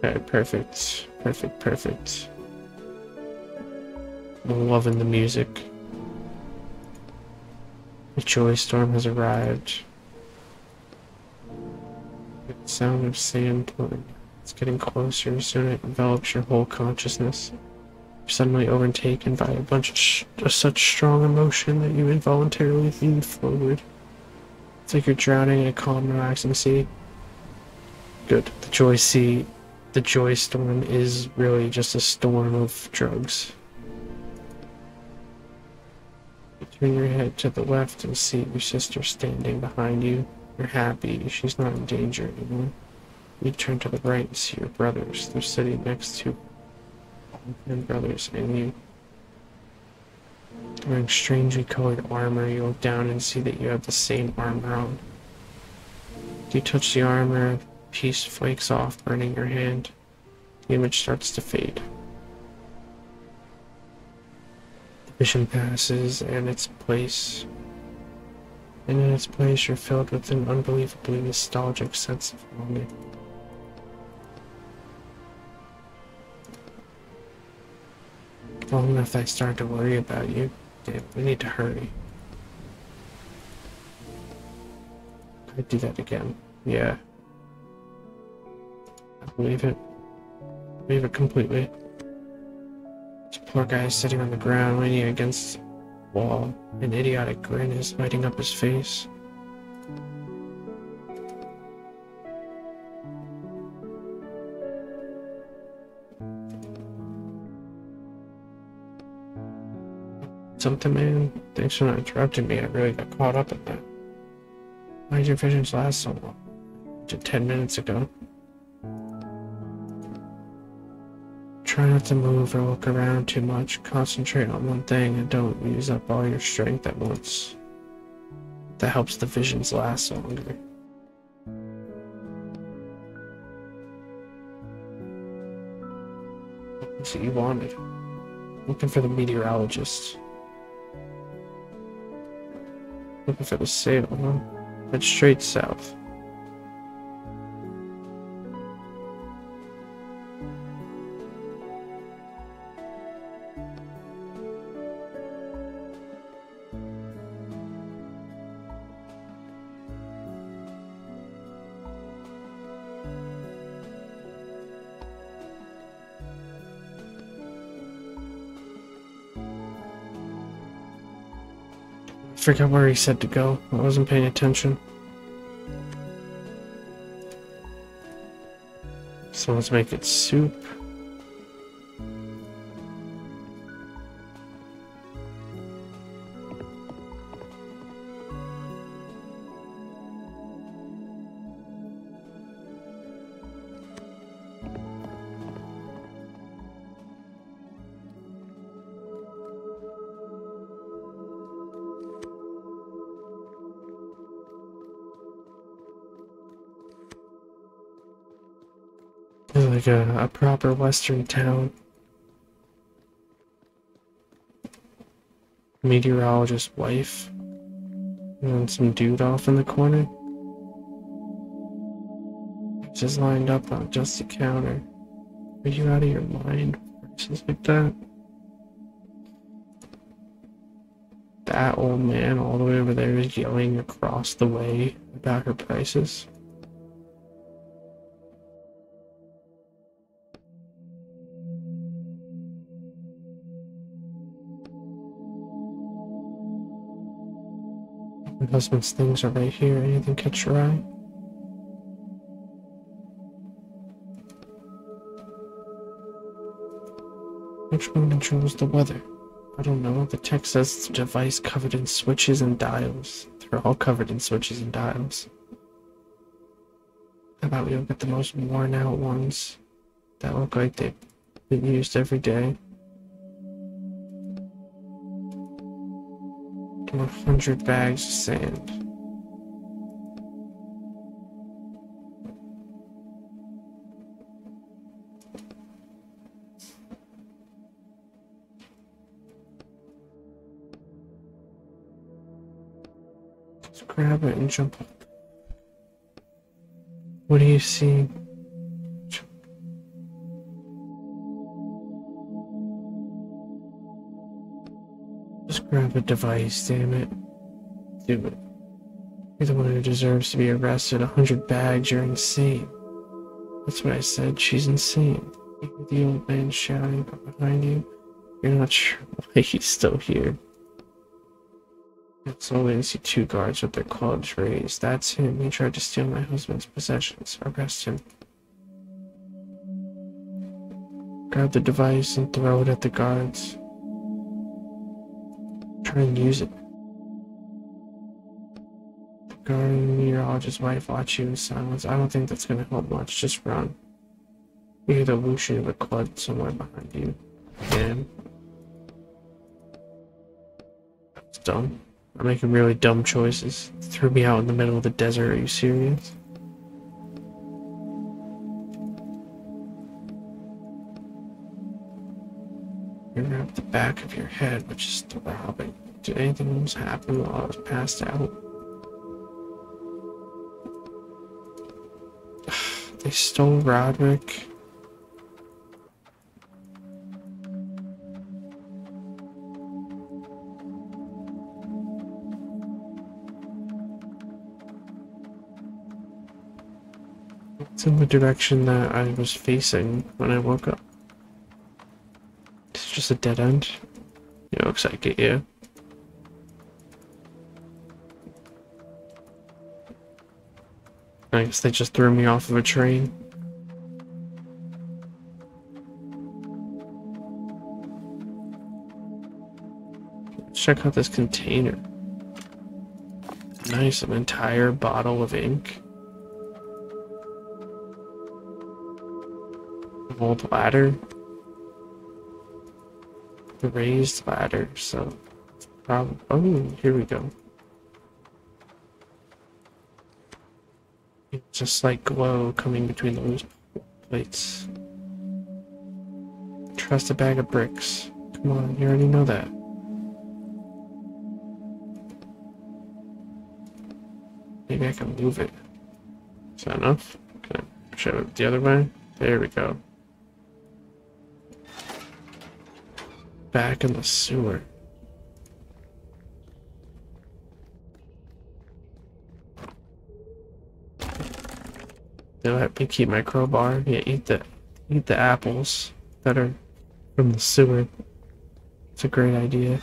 Okay, perfect. loving the music. The chilly storm has arrived. The sound of sand blowing. It's getting closer. Soon it envelops your whole consciousness. You're suddenly overtaken by a bunch of such strong emotion that you involuntarily lean forward. It's like you're drowning in a calm, relaxing sea. Good. The joy storm is really just a storm of drugs. You turn your head to the left and see your sister standing behind you. You're happy. She's not in danger anymore. You turn to the right and see your brothers. They're sitting next to their brothers and you. Wearing strangely colored armor, you look down and see that you have the same armor on. You touch the armor, a piece flakes off, burning your hand. The image starts to fade. The vision passes, and in its place you're filled with an unbelievably nostalgic sense of longing. Long enough I start to worry about you. Damn, we need to hurry. Could I do that again? Yeah. I believe it. I believe it completely. This poor guy is sitting on the ground, leaning against the wall. An idiotic grin is lighting up his face. Something, man. Thanks for not interrupting me. I really got caught up in that. Why did your visions last so long? Just 10 minutes ago. Try not to move or look around too much. Concentrate on one thing and don't use up all your strength at once. That helps the visions last longer. That's what you wanted. Looking for the meteorologist. Looking for the sail, huh? Head straight south. I forgot where he said to go. I wasn't paying attention. Someone's making soup. Like a proper western town. Meteorologist's wife. And some dude off in the corner. Just lined up on just the counter. Are you out of your mind? Prices like that. That old man all the way over there is yelling across the way about her prices. My husband's things are right here. Anything catch your eye? Which one controls the weather? I don't know. The text says it's a device covered in switches and dials. They're all covered in switches and dials. How about we look at the most worn out ones that look like they've been used every day? 100 bags of sand. Just grab it and jump up. What do you see? Grab a device, damn it. Do it. You're the one who deserves to be arrested. 100 bags, you're insane. That's what I said, she's insane. You hear the old man shouting behind you. You're not sure why he's still here. It's only to see two guards with their clubs raised. That's him. He tried to steal my husband's possessions. Arrest him. Grab the device and throw it at the guards. Try and use it. The guard and the meteorologist's wife watch you in silence. I don't think that's going to help much. Just run. You hear the whooshing of a club somewhere behind you. Damn. That's dumb. I'm making really dumb choices. Threw me out in the middle of the desert. Are you serious? You wrap the back of your head, which is throbbing. Did anything else happen while I was passed out? They stole Roderick. It's in the direction that I was facing when I woke up. It's just a dead end. You know, excited, yeah. I guess they just threw me off of a train. Let's check out this container. Nice, an entire bottle of ink. Old ladder, the raised ladder, so oh, here we go. It's just like glow coming between the loose plates. Trust a bag of bricks. Come on, you already know that. Maybe I can move it. Is that enough? Okay, shove it the other way. There we go. Back in the sewer. They let me keep my crowbar. Yeah, eat the apples that are from the sewer. It's a great idea.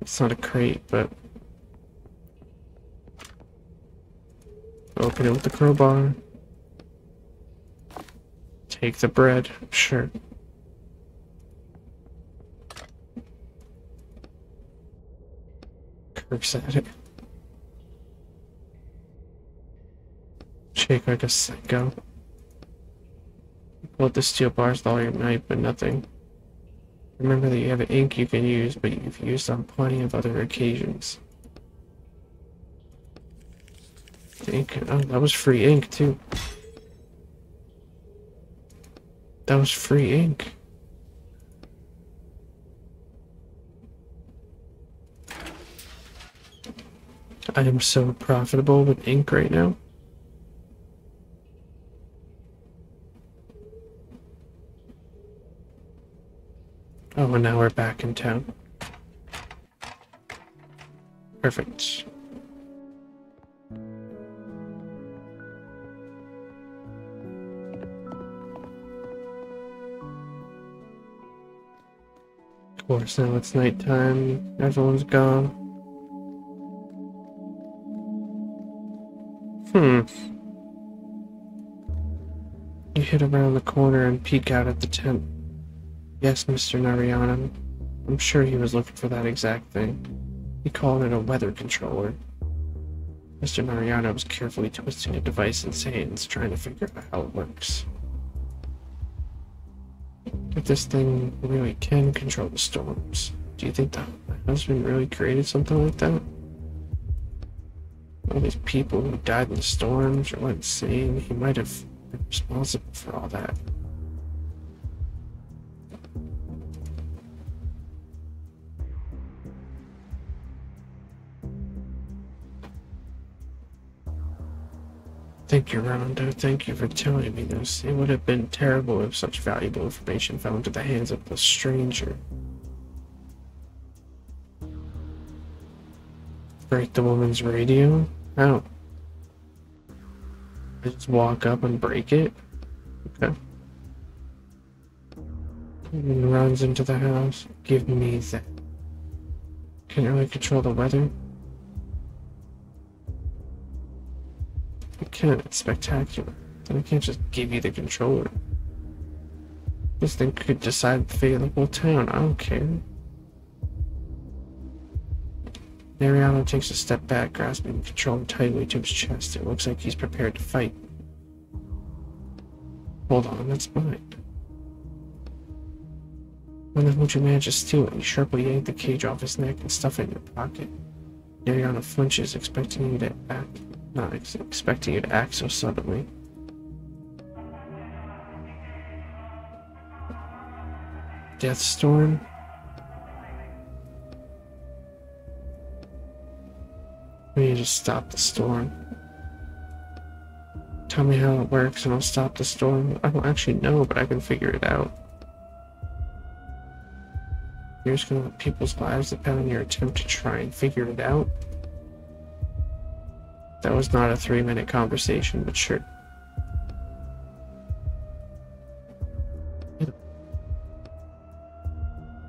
It's not a crate, but open it with the crowbar. Take the bread, sure. Curse at it. Shake like a psycho. Let the steel bars with all your might, but nothing. Remember that you have an ink you can use, but you've used on plenty of other occasions. The ink, oh, that was free ink too. That was free ink. I am so profitable with ink right now. Oh, and now we're back in town. Perfect. Of course, now it's nighttime. Everyone's gone. You hit around the corner and peek out at the tent. Yes, Mr. Narayanan. I'm sure he was looking for that exact thing. He called it a weather controller. Mr. Narayanan was carefully twisting a device in his hands, trying to figure out how it works. If this thing really can control the storms, do you think that my husband really created something like that? All these people who died in the storms or went insane, he might have been responsible for all that. Thank you, Rondo. Thank you for telling me this. It would have been terrible if such valuable information fell into the hands of a stranger. Break the woman's radio? How? I just walk up and break it? Okay. And runs into the house. Give me that. Can't really control the weather. I can't. It's spectacular. And I can't just give you the controller. This thing could decide the fate of the whole town. I don't care. Mariano takes a step back, grasping the controller tightly to his chest. It looks like he's prepared to fight. Hold on, that's mine. When the Hoochie managed to steal it, you sharply yank the cage off his neck and stuff it in your pocket. Mariano flinches, expecting you to act so suddenly. Deathstorm? We need to stop the storm. Tell me how it works and I'll stop the storm. I don't actually know, but I can figure it out. You're just gonna let people's lives depend on your attempt to try and figure it out? That was not a 3-minute conversation, but sure. Yeah.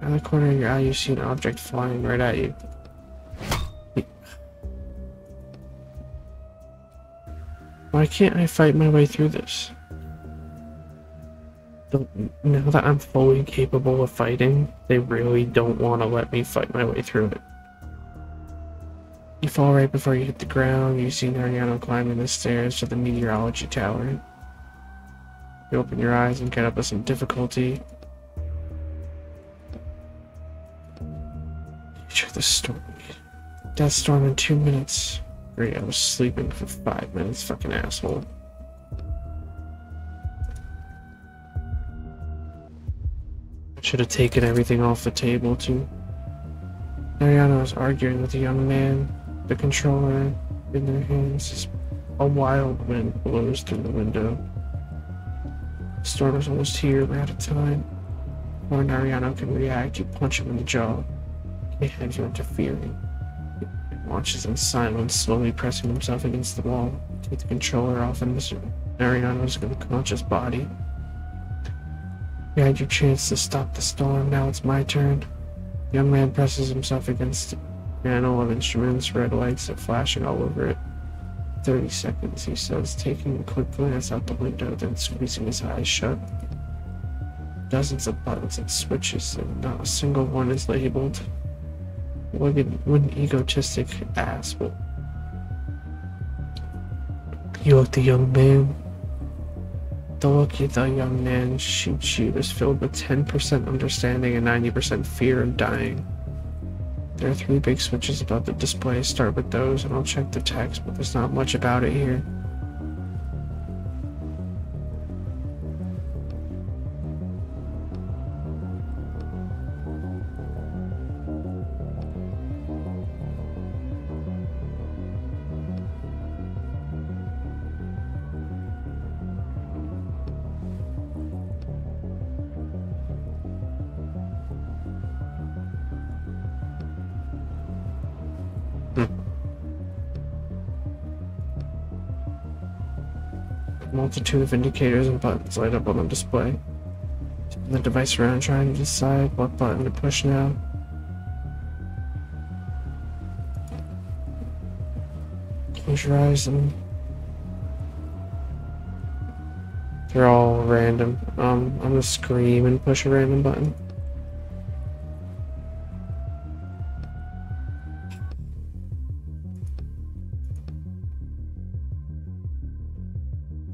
Out of the corner of your eye, you see an object flying right at you. Why can't I fight my way through this? Now that I'm fully capable of fighting, they really don't want to let me fight my way through it. You fall right before you hit the ground. You see Nariano climbing the stairs to the meteorology tower. You open your eyes and get up with some difficulty. Check the storm. Death storm in 2 minutes. Great, I was sleeping for 5 minutes, fucking asshole. I should have taken everything off the table, too. Nariano is arguing with a young man. The controller in their hands as a wild wind blows through the window. The storm is almost here, we're out of time. Before Nariano can react, you punch him in the jaw. Your hands are interfering. He watches in silence, slowly pressing himself against the wall. Take the controller off and Mr. Nariano's unconscious body. You had your chance to stop the storm, now it's my turn. The young man presses himself against it. Panel of instruments, red lights are flashing all over it. 30 seconds, he says, taking a quick glance out the window, then squeezing his eyes shut. Dozens of buttons and switches, and not a single one is labeled. What an egotistic asshole. You look the young man. The look at the young man shoots you is filled with 10% understanding and 90% fear of dying. There are 3 big switches above the display. Start with those and I'll check the text, but there's not much about it here. Multitude of indicators and buttons light up on the display. Turn the device around, trying to decide what button to push now. Close your eyes and... they're all random. I'm gonna scream and push a random button.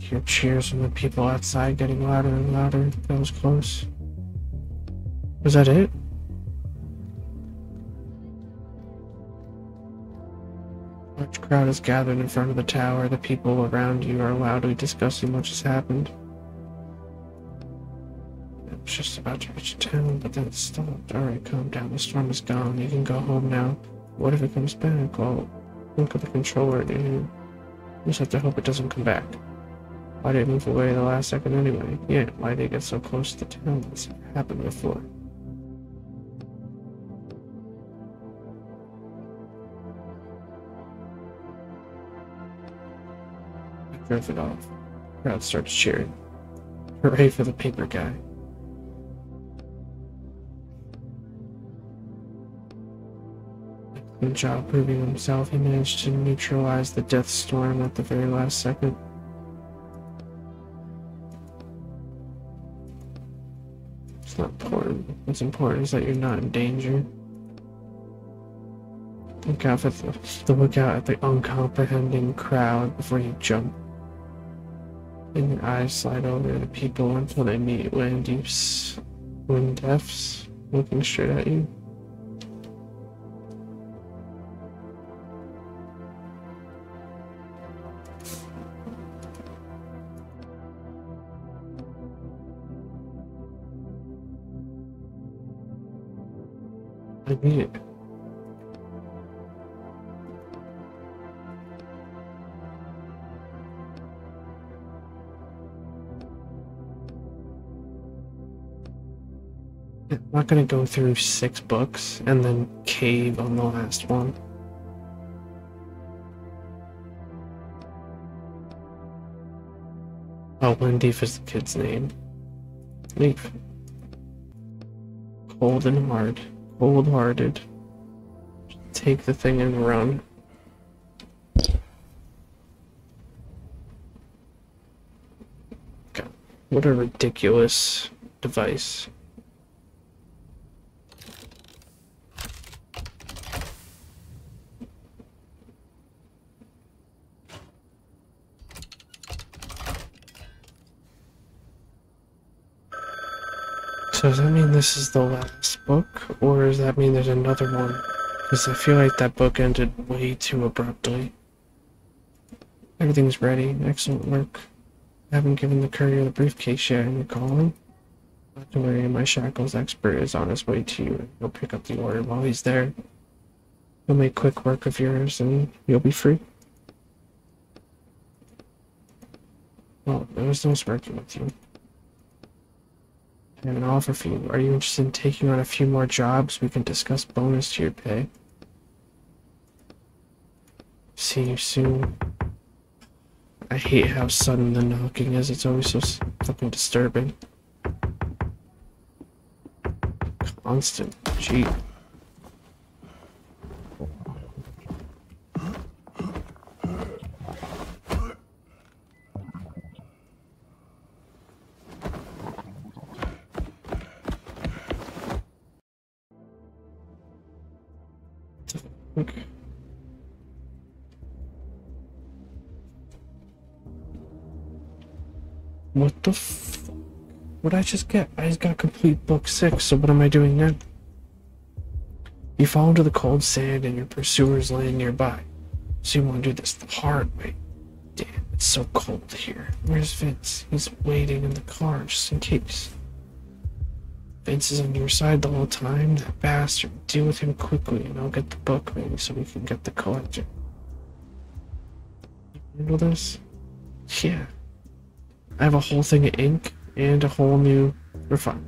Your cheers from the people outside getting louder and louder. That was close. Was that it? A large crowd is gathered in front of the tower. The people around you are loudly discussing what just happened. I was just about to reach the town, but then it stopped. Alright, calm down. The storm is gone. You can go home now. What if it comes back? Well, look at the controller, dude. Just have to hope it doesn't come back. Why did it move away at the last second anyway? Yeah, why did it get so close to town? This happened before. I drove it off. The crowd starts cheering. Hooray for the paper guy. Good job proving himself, he managed to neutralize the death storm at the very last second. It's not important. What's important is that you're not in danger. Look out for the uncomprehending crowd before you jump. And your eyes slide over the people until they meet Windeps looking straight at you. I need it. I'm not gonna go through 6 books and then cave on the last one. Oh, Windeep is the kid's name. Leaf. Cold and hard. Cold-hearted. Take the thing and run. God, what a ridiculous device. So does that mean this is the last book, or does that mean there's another one? Because I feel like that book ended way too abruptly. Everything's ready. Excellent work. I haven't given the courier the briefcase yet, and you're calling? Not to worry, my shackles expert is on his way to you, and he'll pick up the order while he's there. He'll make quick work of yours, and you'll be free. Well, there was no sparking with you. I have an offer for you. Are you interested in taking on a few more jobs? We can discuss bonus to your pay. See you soon. I hate how sudden the knocking is. It's always so fucking disturbing. Constant. Gee. Okay. What the f... What did I just get? I just got complete book 6, so what am I doing now? You fall into the cold sand and your pursuers land nearby. So you want to do this the hard way. Damn, it's so cold here. Where's Vince? He's waiting in the car just in case. Vince is on your side the whole time, that bastard. Deal with him quickly and I'll get the book maybe so we can get the collector. Handle this? Yeah. I have a whole thing of ink and a whole new refine.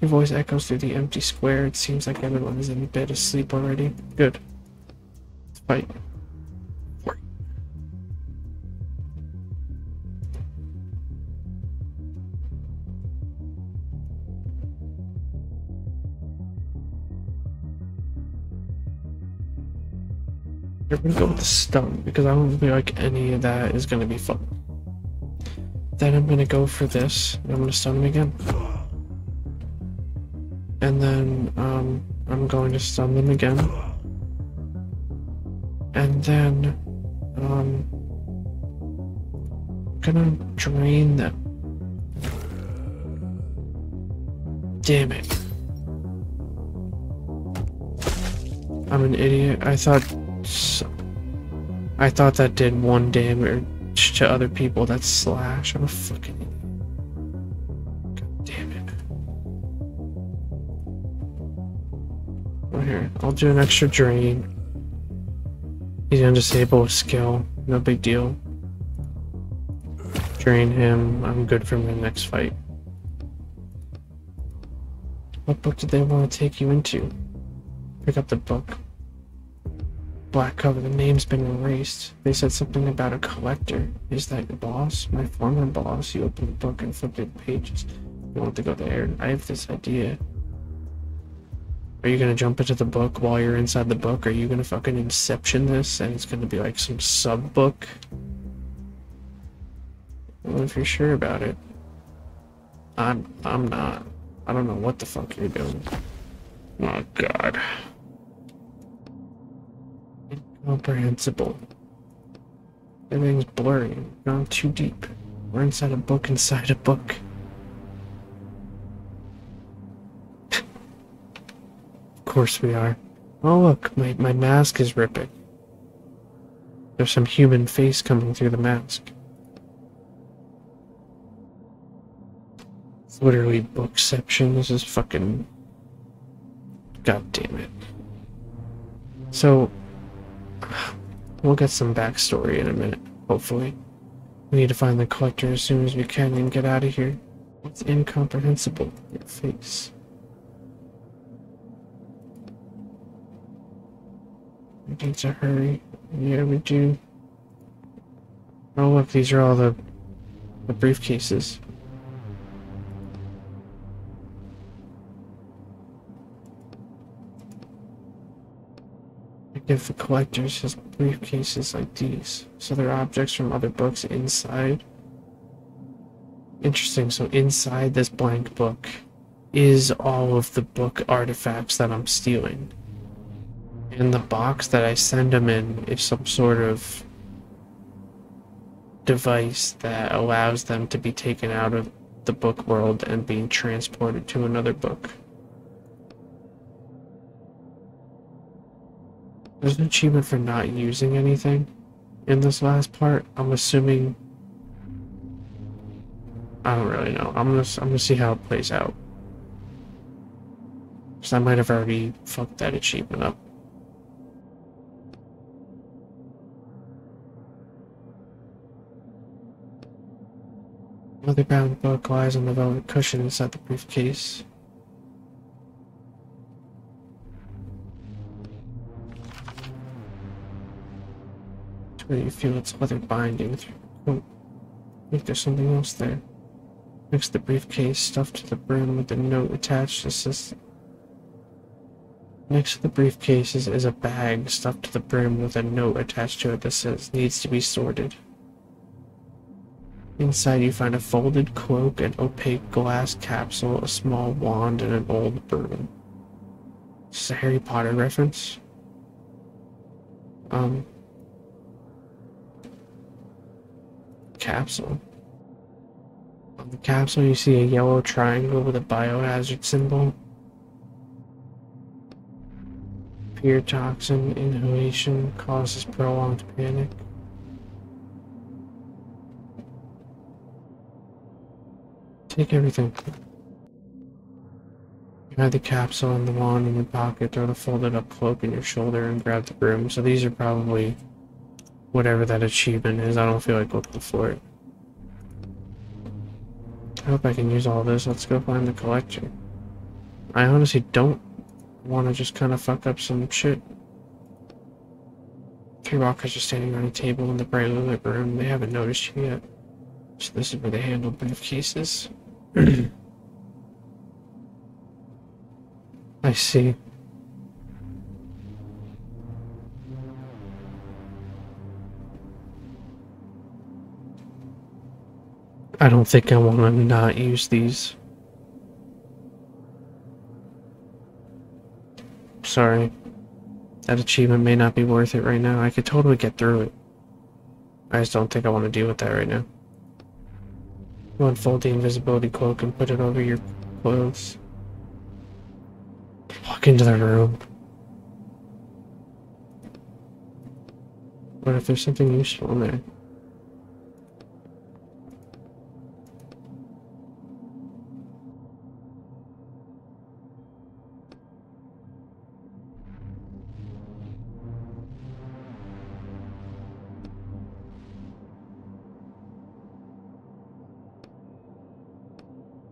Your voice echoes through the empty square. It seems like everyone is in bed asleep already. Good. Let's fight. I'm gonna go with the stun because I don't feel like any of that is gonna be fun. Then I'm gonna go for this and I'm gonna stun him again. And then I'm going to stun them again. And then I'm gonna drain them. Damn it. I'm an idiot. I thought that did 1 damage to other people. That's slash. I'm a fucking idiot. God damn it. Right here. I'll do an extra drain. He's gonna disable a skill. no big deal. Drain him, I'm good for my next fight. What book did they want to take you into? Pick up the book. Black cover, the name's been erased. They said something about a collector. Is that your boss? My former boss. You opened the book and flipped the pages. You want to go there? I have this idea. Are you gonna jump into the book while you're inside the book? Are you gonna fucking inception this and it's gonna be like some sub book? Well, if you're sure about it. I'm not. I don't know what the fuck you're doing. Oh god. Incomprehensible. Everything's blurry. Gone too deep. We're inside a book inside a book. Of course we are. Oh look, my mask is ripping. There's some human face coming through the mask. It's literally bookception. This is fucking... God damn it. So, we'll get some backstory in a minute, hopefully. We need to find the collector as soon as we can and get out of here. It's incomprehensible, your face. We need to hurry. Yeah, we do. Oh look, these are all the briefcases. I give the collectors his briefcases like these. So they're objects from other books inside. Interesting, so inside this blank book is all of the book artifacts that I'm stealing. And the box that I send them in is some sort of device that allows them to be taken out of the book world and being transported to another book. There's an achievement for not using anything in this last part. I'm assuming... I don't really know. I'm gonna see how it plays out. Because I might have already fucked that achievement up. Another bound book lies on the velvet cushion inside the briefcase. Where you feel its leather binding through. Oh, I think there's something else there. Next to the briefcase, stuffed to the brim with a note attached, it says. Next to the briefcase is a bag stuffed to the brim with a note attached to it that says needs to be sorted. Inside you find a folded cloak, an opaque glass capsule, a small wand, and an old broom. This is a Harry Potter reference. Capsule. On the capsule you see a yellow triangle with a biohazard symbol. Fear toxin inhalation causes prolonged panic. Take everything. You had the capsule and the wand in your pocket, throw the folded up cloak in your shoulder, and grab the broom. So these are probably whatever that achievement is. I don't feel like looking for it. I hope I can use all this. Let's go find the collector. I honestly don't want to just kind of fuck up some shit. Three walkers are standing on a table in the bright little room. They haven't noticed you yet. So this is where they handle briefcases. I see. I don't think I want to not use these. Sorry. That achievement may not be worth it right now. I could totally get through it. I just don't think I want to deal with that right now. You unfold the invisibility cloak and put it over your clothes. Walk into the room. What if there's something useful in there?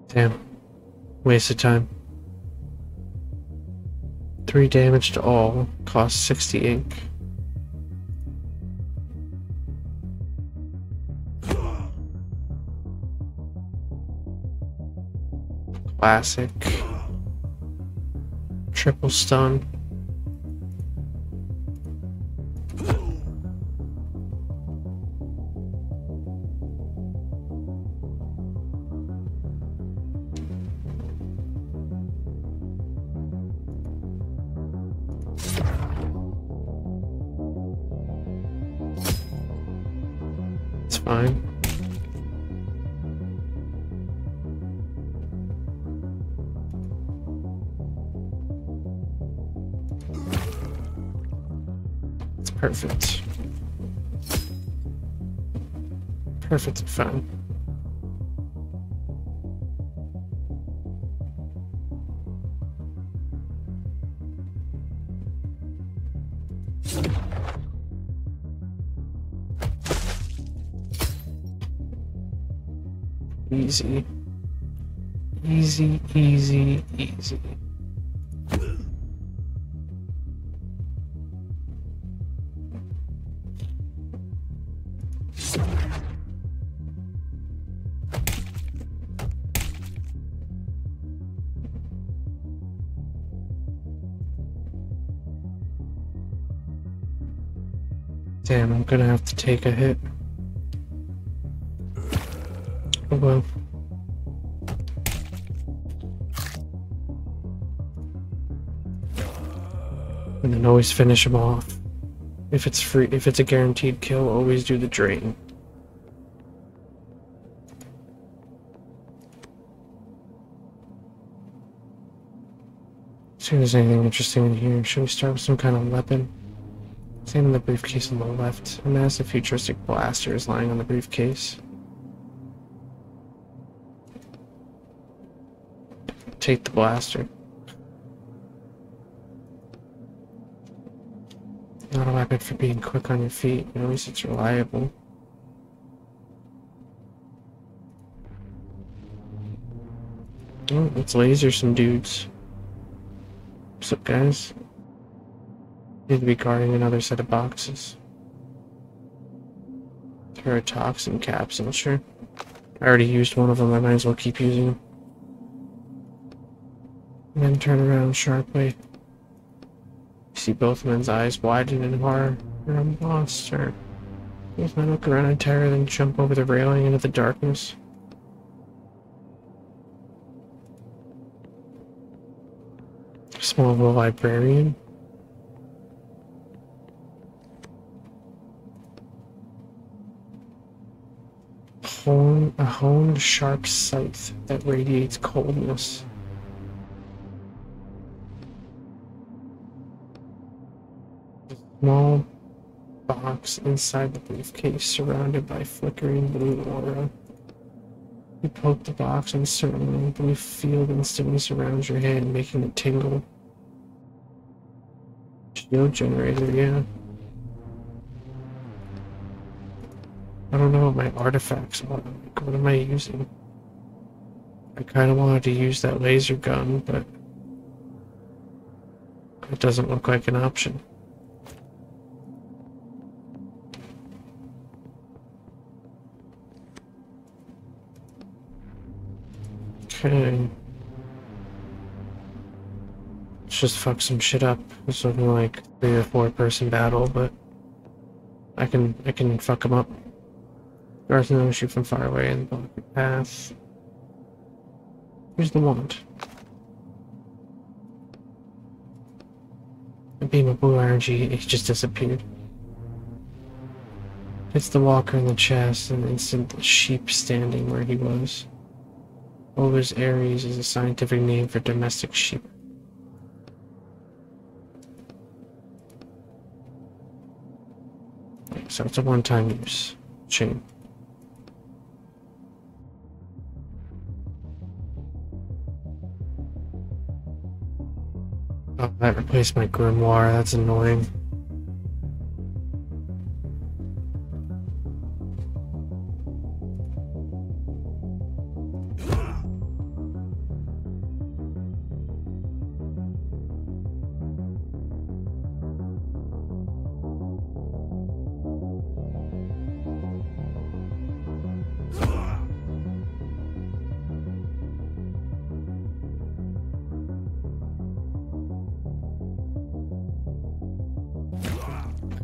Damn. Waste of time. 3 damage to all. Costs 60 ink. Classic. Triple stun. Perfect. Perfect and fine. Easy. Easy, easy, easy. Damn, I'm gonna have to take a hit. Oh well. And then always finish them off. If it's free, if it's a guaranteed kill, always do the drain. See if there's anything interesting in here. Should we start with some kind of weapon? Same in the briefcase on the left. A massive futuristic blaster is lying on the briefcase. Take the blaster. Not a weapon for being quick on your feet, at least it's reliable. Oh, let's laser some dudes. What's up, guys? Need to be guarding another set of boxes. Teratoxin capsule, sure. I already used one of them, I might as well keep using them. And then turn around sharply. You see both men's eyes widen in horror. You're a monster. Both men look around in terror, then jump over the railing into the darkness. Small little librarian. A honed, sharp scythe that radiates coldness. A small box inside the briefcase surrounded by flickering blue aura. You poke the box uncertainly, but a field instantly surrounds your hand, making it tingle. Shield generator, yeah. I don't know what my artifacts are. Like, what am I using? I kind of wanted to use that laser gun, but it doesn't look like an option. Okay. Let's just fuck some shit up. It's looking like a 3 or 4 person battle, but I can fuck them up. Guards now shoot from far away and block your path. Here's the wand. A beam of blue energy, it just disappeared. Hits the walker in the chest, an instant sheep standing where he was. Ovis aries is a scientific name for domestic sheep. Okay, so it's a one-time use. Chain. Oh, that replaced my grimoire, that's annoying.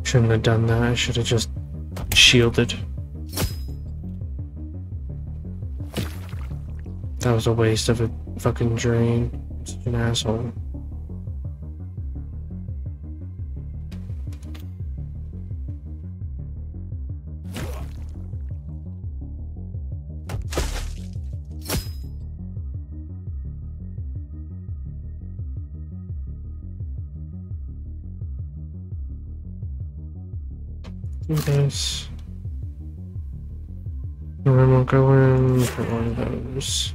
Shouldn't have done that. I should have just shielded. That was a waste of a fucking drain. Such an asshole. This. And then we'll go in for one of those.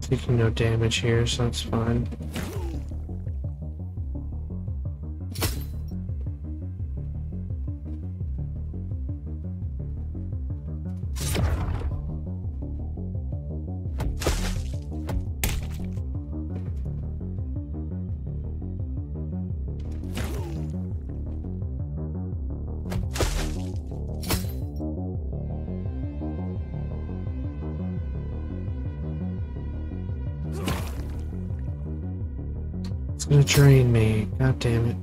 Taking no damage here, so that's fine. It's gonna drain me, god damn it.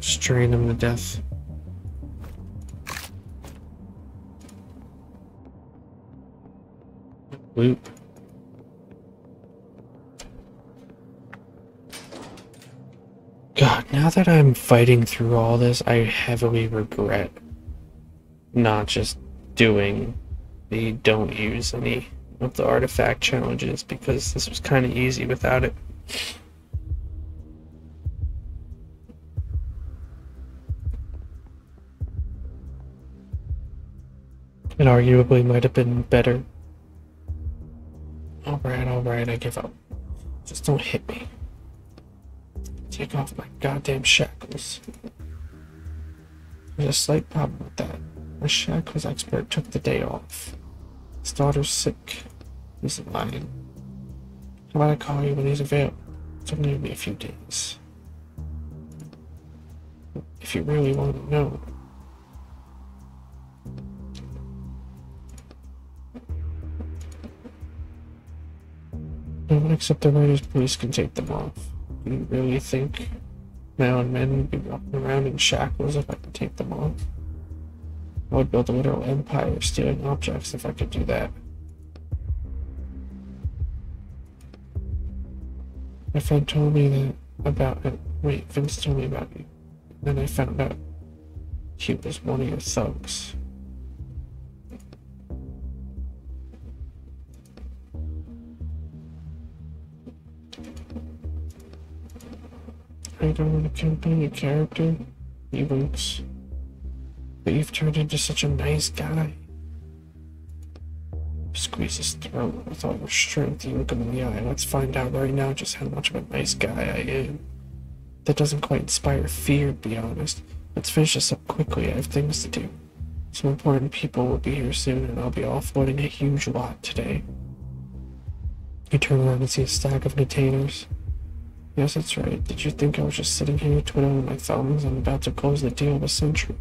Just drain him to death. Loop. God, now that I'm fighting through all this, I heavily regret not just doing the don't use any of the artifact challenges, because this was kind of easy without it. It arguably might have been better. Alright, I give up. Just don't hit me. Take off my goddamn shackles. There's a slight problem with that. My shackles expert took the day off. His daughter's sick. He's lying. How about I call you when he's available? It's only gonna be a few days. If you really want to know. No one except the writer's police can take them off. Do you really think mountain men would be walking around in shackles if I could take them off? I would build a literal empire of stealing objects if I could do that. My friend told me that about it. Wait, Vince told me about you. Then I found out he was one of your thugs. I don't want to kill your character, you boots. But you've turned into such a nice guy. Squeeze his throat with all your strength and look him in the eye. Let's find out right now just how much of a nice guy I am. That doesn't quite inspire fear, to be honest. Let's finish this up quickly, I have things to do. Some important people will be here soon and I'll be offloading a huge lot today. You turn around and see a stack of containers. Yes, that's right. Did you think I was just sitting here twiddling my thumbs and about to close the deal of a century?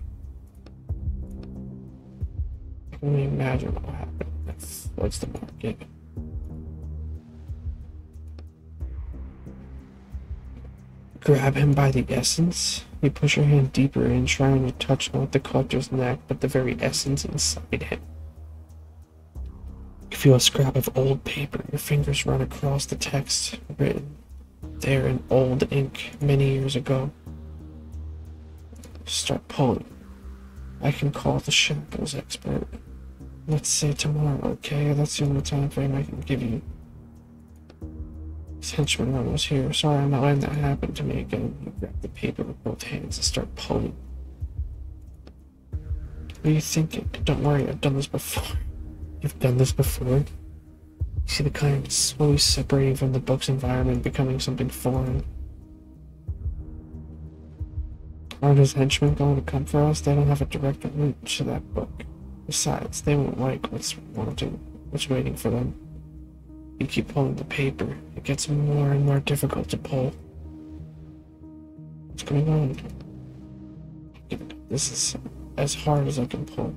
I can only imagine what will happen. That's what's the market. Grab him by the essence. You push your hand deeper in, trying to touch not the collector's neck, but the very essence inside him. You feel a scrap of old paper. Your fingers run across the text written there in old ink many years ago. Start pulling. I can call the shackles expert. Let's say tomorrow, okay? That's the only time frame I can give you. His henchman run was here. Sorry, I'm not letting that happen to me again. You grab the paper with both hands and start pulling. What are you thinking? Don't worry, I've done this before. You've done this before? You see the kind slowly separating from the book's environment, becoming something foreign. Aren't his henchmen going to come for us? They don't have a direct route to that book. Besides, they won't like what's wanting, what's waiting for them. You keep pulling the paper, it gets more and more difficult to pull. What's going on? This is as hard as I can pull.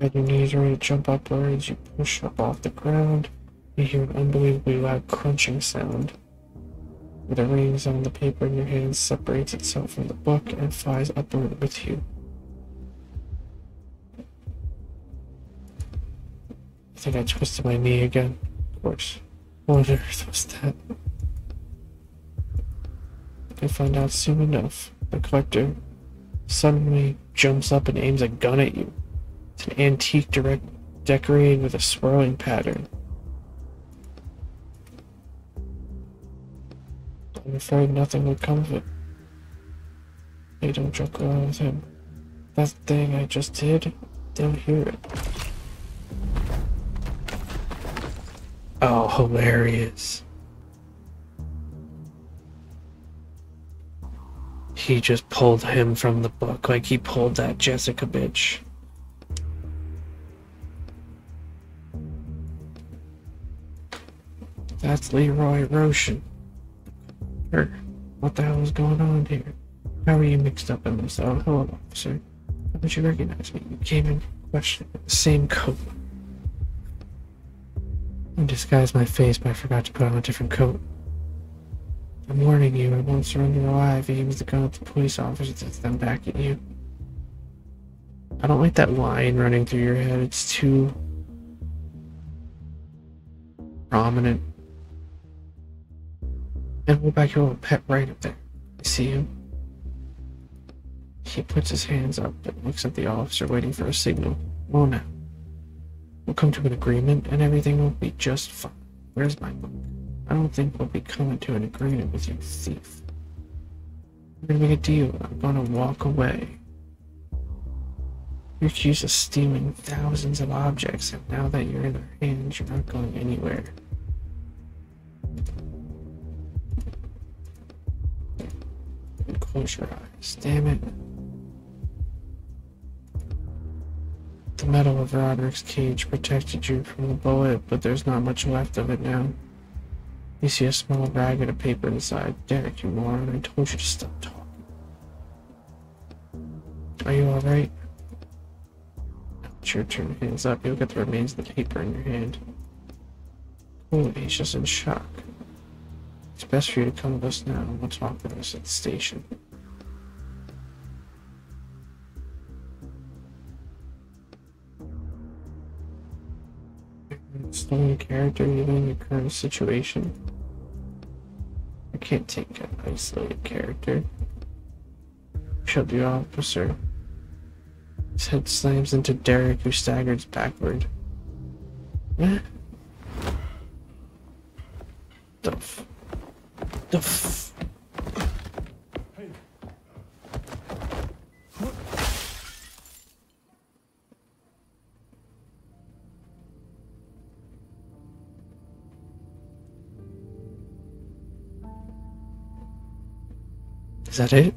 And your knees are ready to jump upwards, you push up off the ground, you hear an unbelievably loud crunching sound. The rings on the paper in your hands separates itself from the book and flies upward with you. I think I twisted my knee again. Of course. What on earth was that? I find out soon enough. The collector suddenly jumps up and aims a gun at you. It's an antique decorated with a swirling pattern. I'm afraid nothing would come of it. Hey, don't joke around with him. That thing I just did, they'll hear it. Oh, hilarious. He just pulled him from the book like he pulled that Jessica bitch. That's Leroy Roshan. What the hell is going on here? How are you mixed up in this? Oh, hello, officer. How did you recognize me? You came in questioning the same coat. I disguised my face, but I forgot to put on a different coat. I'm warning you, I won't surrender alive. He aims the gun at the police officer, sets them back at you. I don't like that line running through your head. It's too prominent. And hold back your little pet right up there. I see him. He puts his hands up and looks at the officer, waiting for a signal. Mona, we'll come to an agreement and everything will be just fine. Where's my book? I don't think we'll be coming to an agreement with you, thief. We're gonna make a deal. I'm gonna walk away. You're accused of stealing thousands of objects, and now that you're in our hands, you're not going anywhere. Close your eyes, damn it. The metal of Roderick's cage protected you from the bullet, but there's not much left of it now. You see a small rag and a paper inside. Derek, you moron, I told you to stop talking. Are you alright? It's your turn, hands up. You'll get the remains of the paper in your hand. Holy, he's just in shock. It's best for you to come with us now, and we'll talk with us at the station. Stolen character, even in your current situation. I can't take an isolated character. Shut the officer. His head slams into Derek, who staggers backward. Is that it?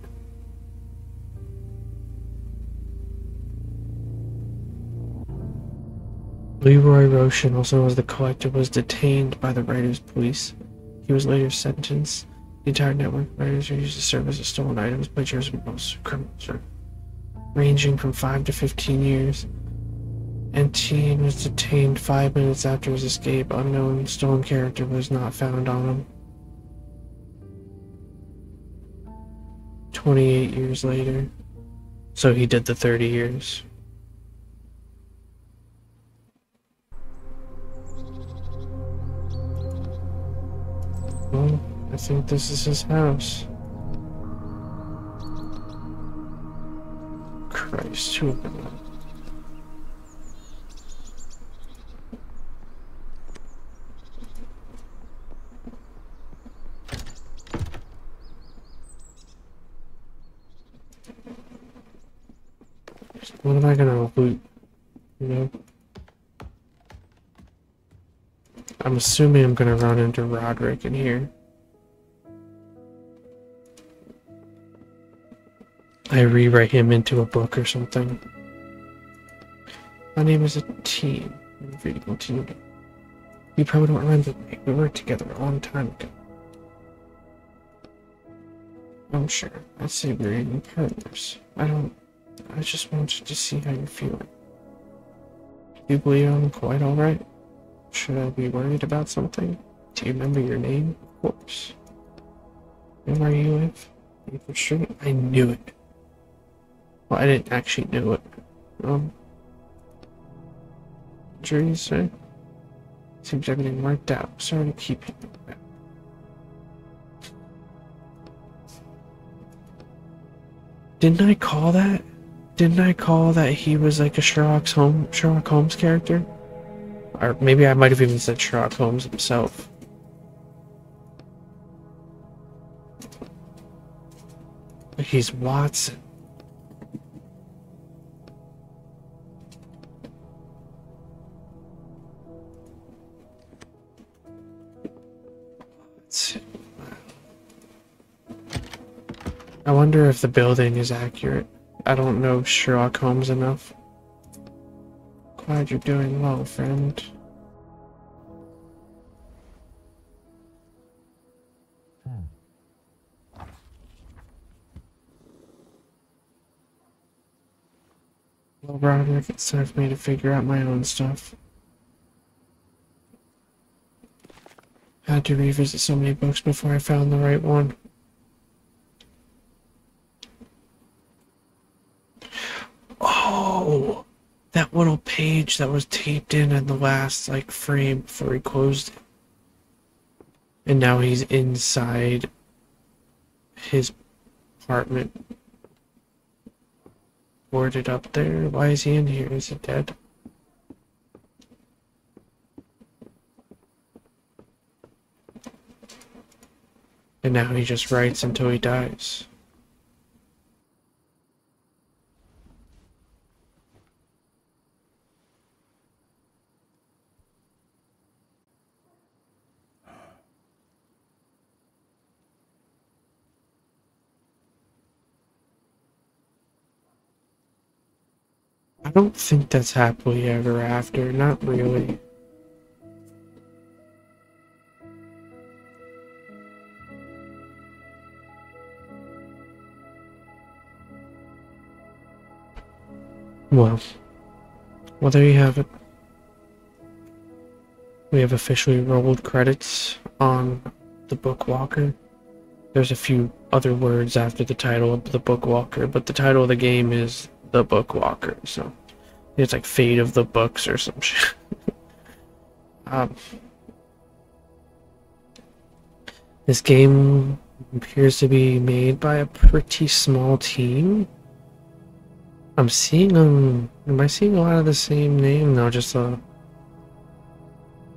Leroy Roshan, also as the collector, was detained by the Writers' Police. He was later sentenced. The entire network of writers are used to serve as stolen items by jurors and most criminals, ranging from 5 to 15 years. Antine was detained 5 minutes after his escape. Unknown stolen character was not found on him. 28 years later. So he did the 30 years. Well, I think this is his house. Christ, who am I? What am I gonna loot? You know? I'm assuming I'm gonna run into Roderick in here. I rewrite him into a book or something. My name is a team. You probably don't remember me. We worked together a long time ago. I'm sure. I say we're even partners. I just wanted to see how you're feeling. You believe I'm quite alright? Should I be worried about something? Do you remember your name? Of course. And where you live? You for sure? I knew it. Well, I didn't actually know it. Jury, sir? Seems everything worked out. Sorry to keep you back. Didn't I call that? Didn't I call that he was like a Sherlock Holmes character? Or maybe I might have even said Sherlock Holmes himself. But he's Watson. I wonder if the building is accurate. I don't know Sherlock Holmes enough. Glad you're doing well, friend. Well, Roderick, it's time for me to figure out my own stuff. I had to revisit so many books before I found the right one. Oh, that little page that was taped in the last, like, frame before he closed it. And now he's inside his apartment. Boarded up there. Why is he in here? Is he dead? And now he just writes until he dies. I don't think that's happily ever after, not really. Well, there you have it. We have officially rolled credits on The Book Walker. There's a few other words after the title of The Book Walker, but the title of the game is The Book Walker, so it's like Fate of the Books or some shit. This game appears to be made by a pretty small team. I'm seeing them. Am I seeing a lot of the same name? No, just a.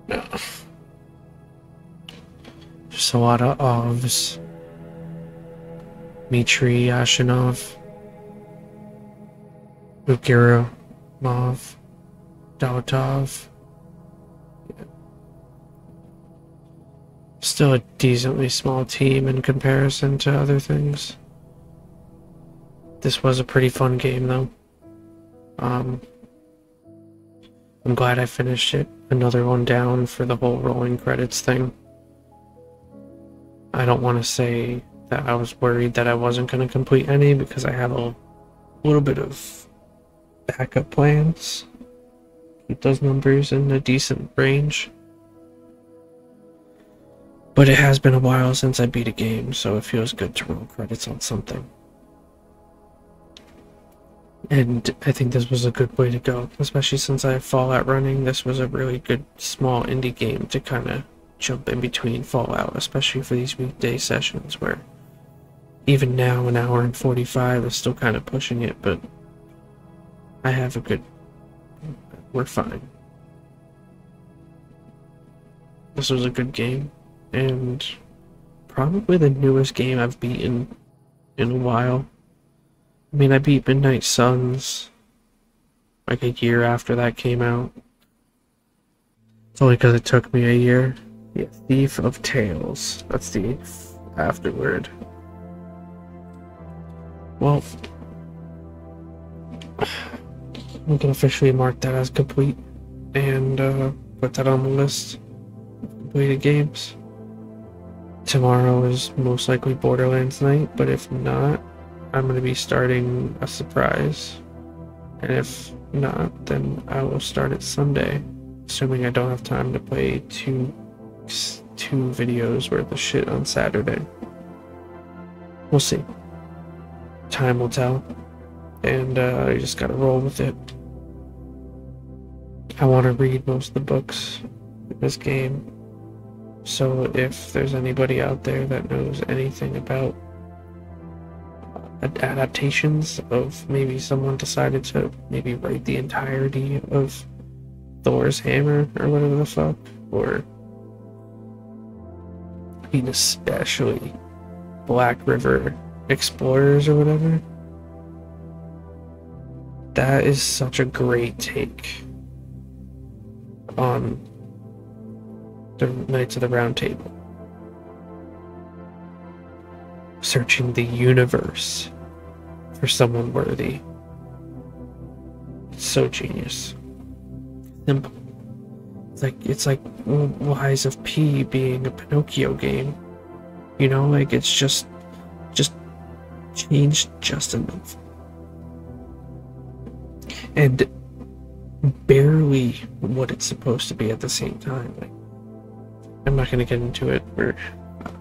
No. Just a lot of ofs. Dmitriy Yashinov, Ukirimov, Daltov. Yeah. Still a decently small team in comparison to other things. This was a pretty fun game, though. I'm glad I finished it. Another one down for the whole rolling credits thing. I don't want to say that I was worried that I wasn't going to complete any, because I have a little bit of backup plans. Keep those numbers in a decent range. But it has been a while since I beat a game, so it feels good to roll credits on something. And I think this was a good way to go, especially since I have Fallout running. This was a really good small indie game to kind of jump in between Fallout, especially for these weekday sessions where even now an hour and 45 is still kind of pushing it, but I have a good... we're fine. This was a good game, and probably the newest game I've beaten in a while. I mean, I beat Midnight Suns like a year after that came out. It's only because it took me a year. Yeah, Thief of Tales. That's the afterword. Well, we can officially mark that as complete and put that on the list of completed games. Tomorrow is most likely Borderlands night, but if not, I'm going to be starting a surprise. And if not, then I will start it Sunday, assuming I don't have time to play two videos worth of shit on Saturday. We'll see. Time will tell, and I just gotta roll with it. I want to read most of the books in this game, so if there's anybody out there that knows anything about adaptations of, maybe someone decided to maybe write the entirety of Thor's hammer or whatever the fuck, or I mean especially Black River Explorers or whatever. That is such a great take on the Knights of the Round Table. Searching the universe for someone worthy. It's so genius. Simple. It's like Lies of P being a Pinocchio game. You know, like, it's just changed just enough. And barely what it's supposed to be at the same time. Like, I'm not gonna get into it.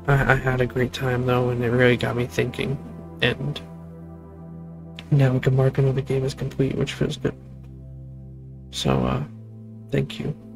I had a great time though, and it really got me thinking, and now we can mark another game as complete, which feels good. So, thank you.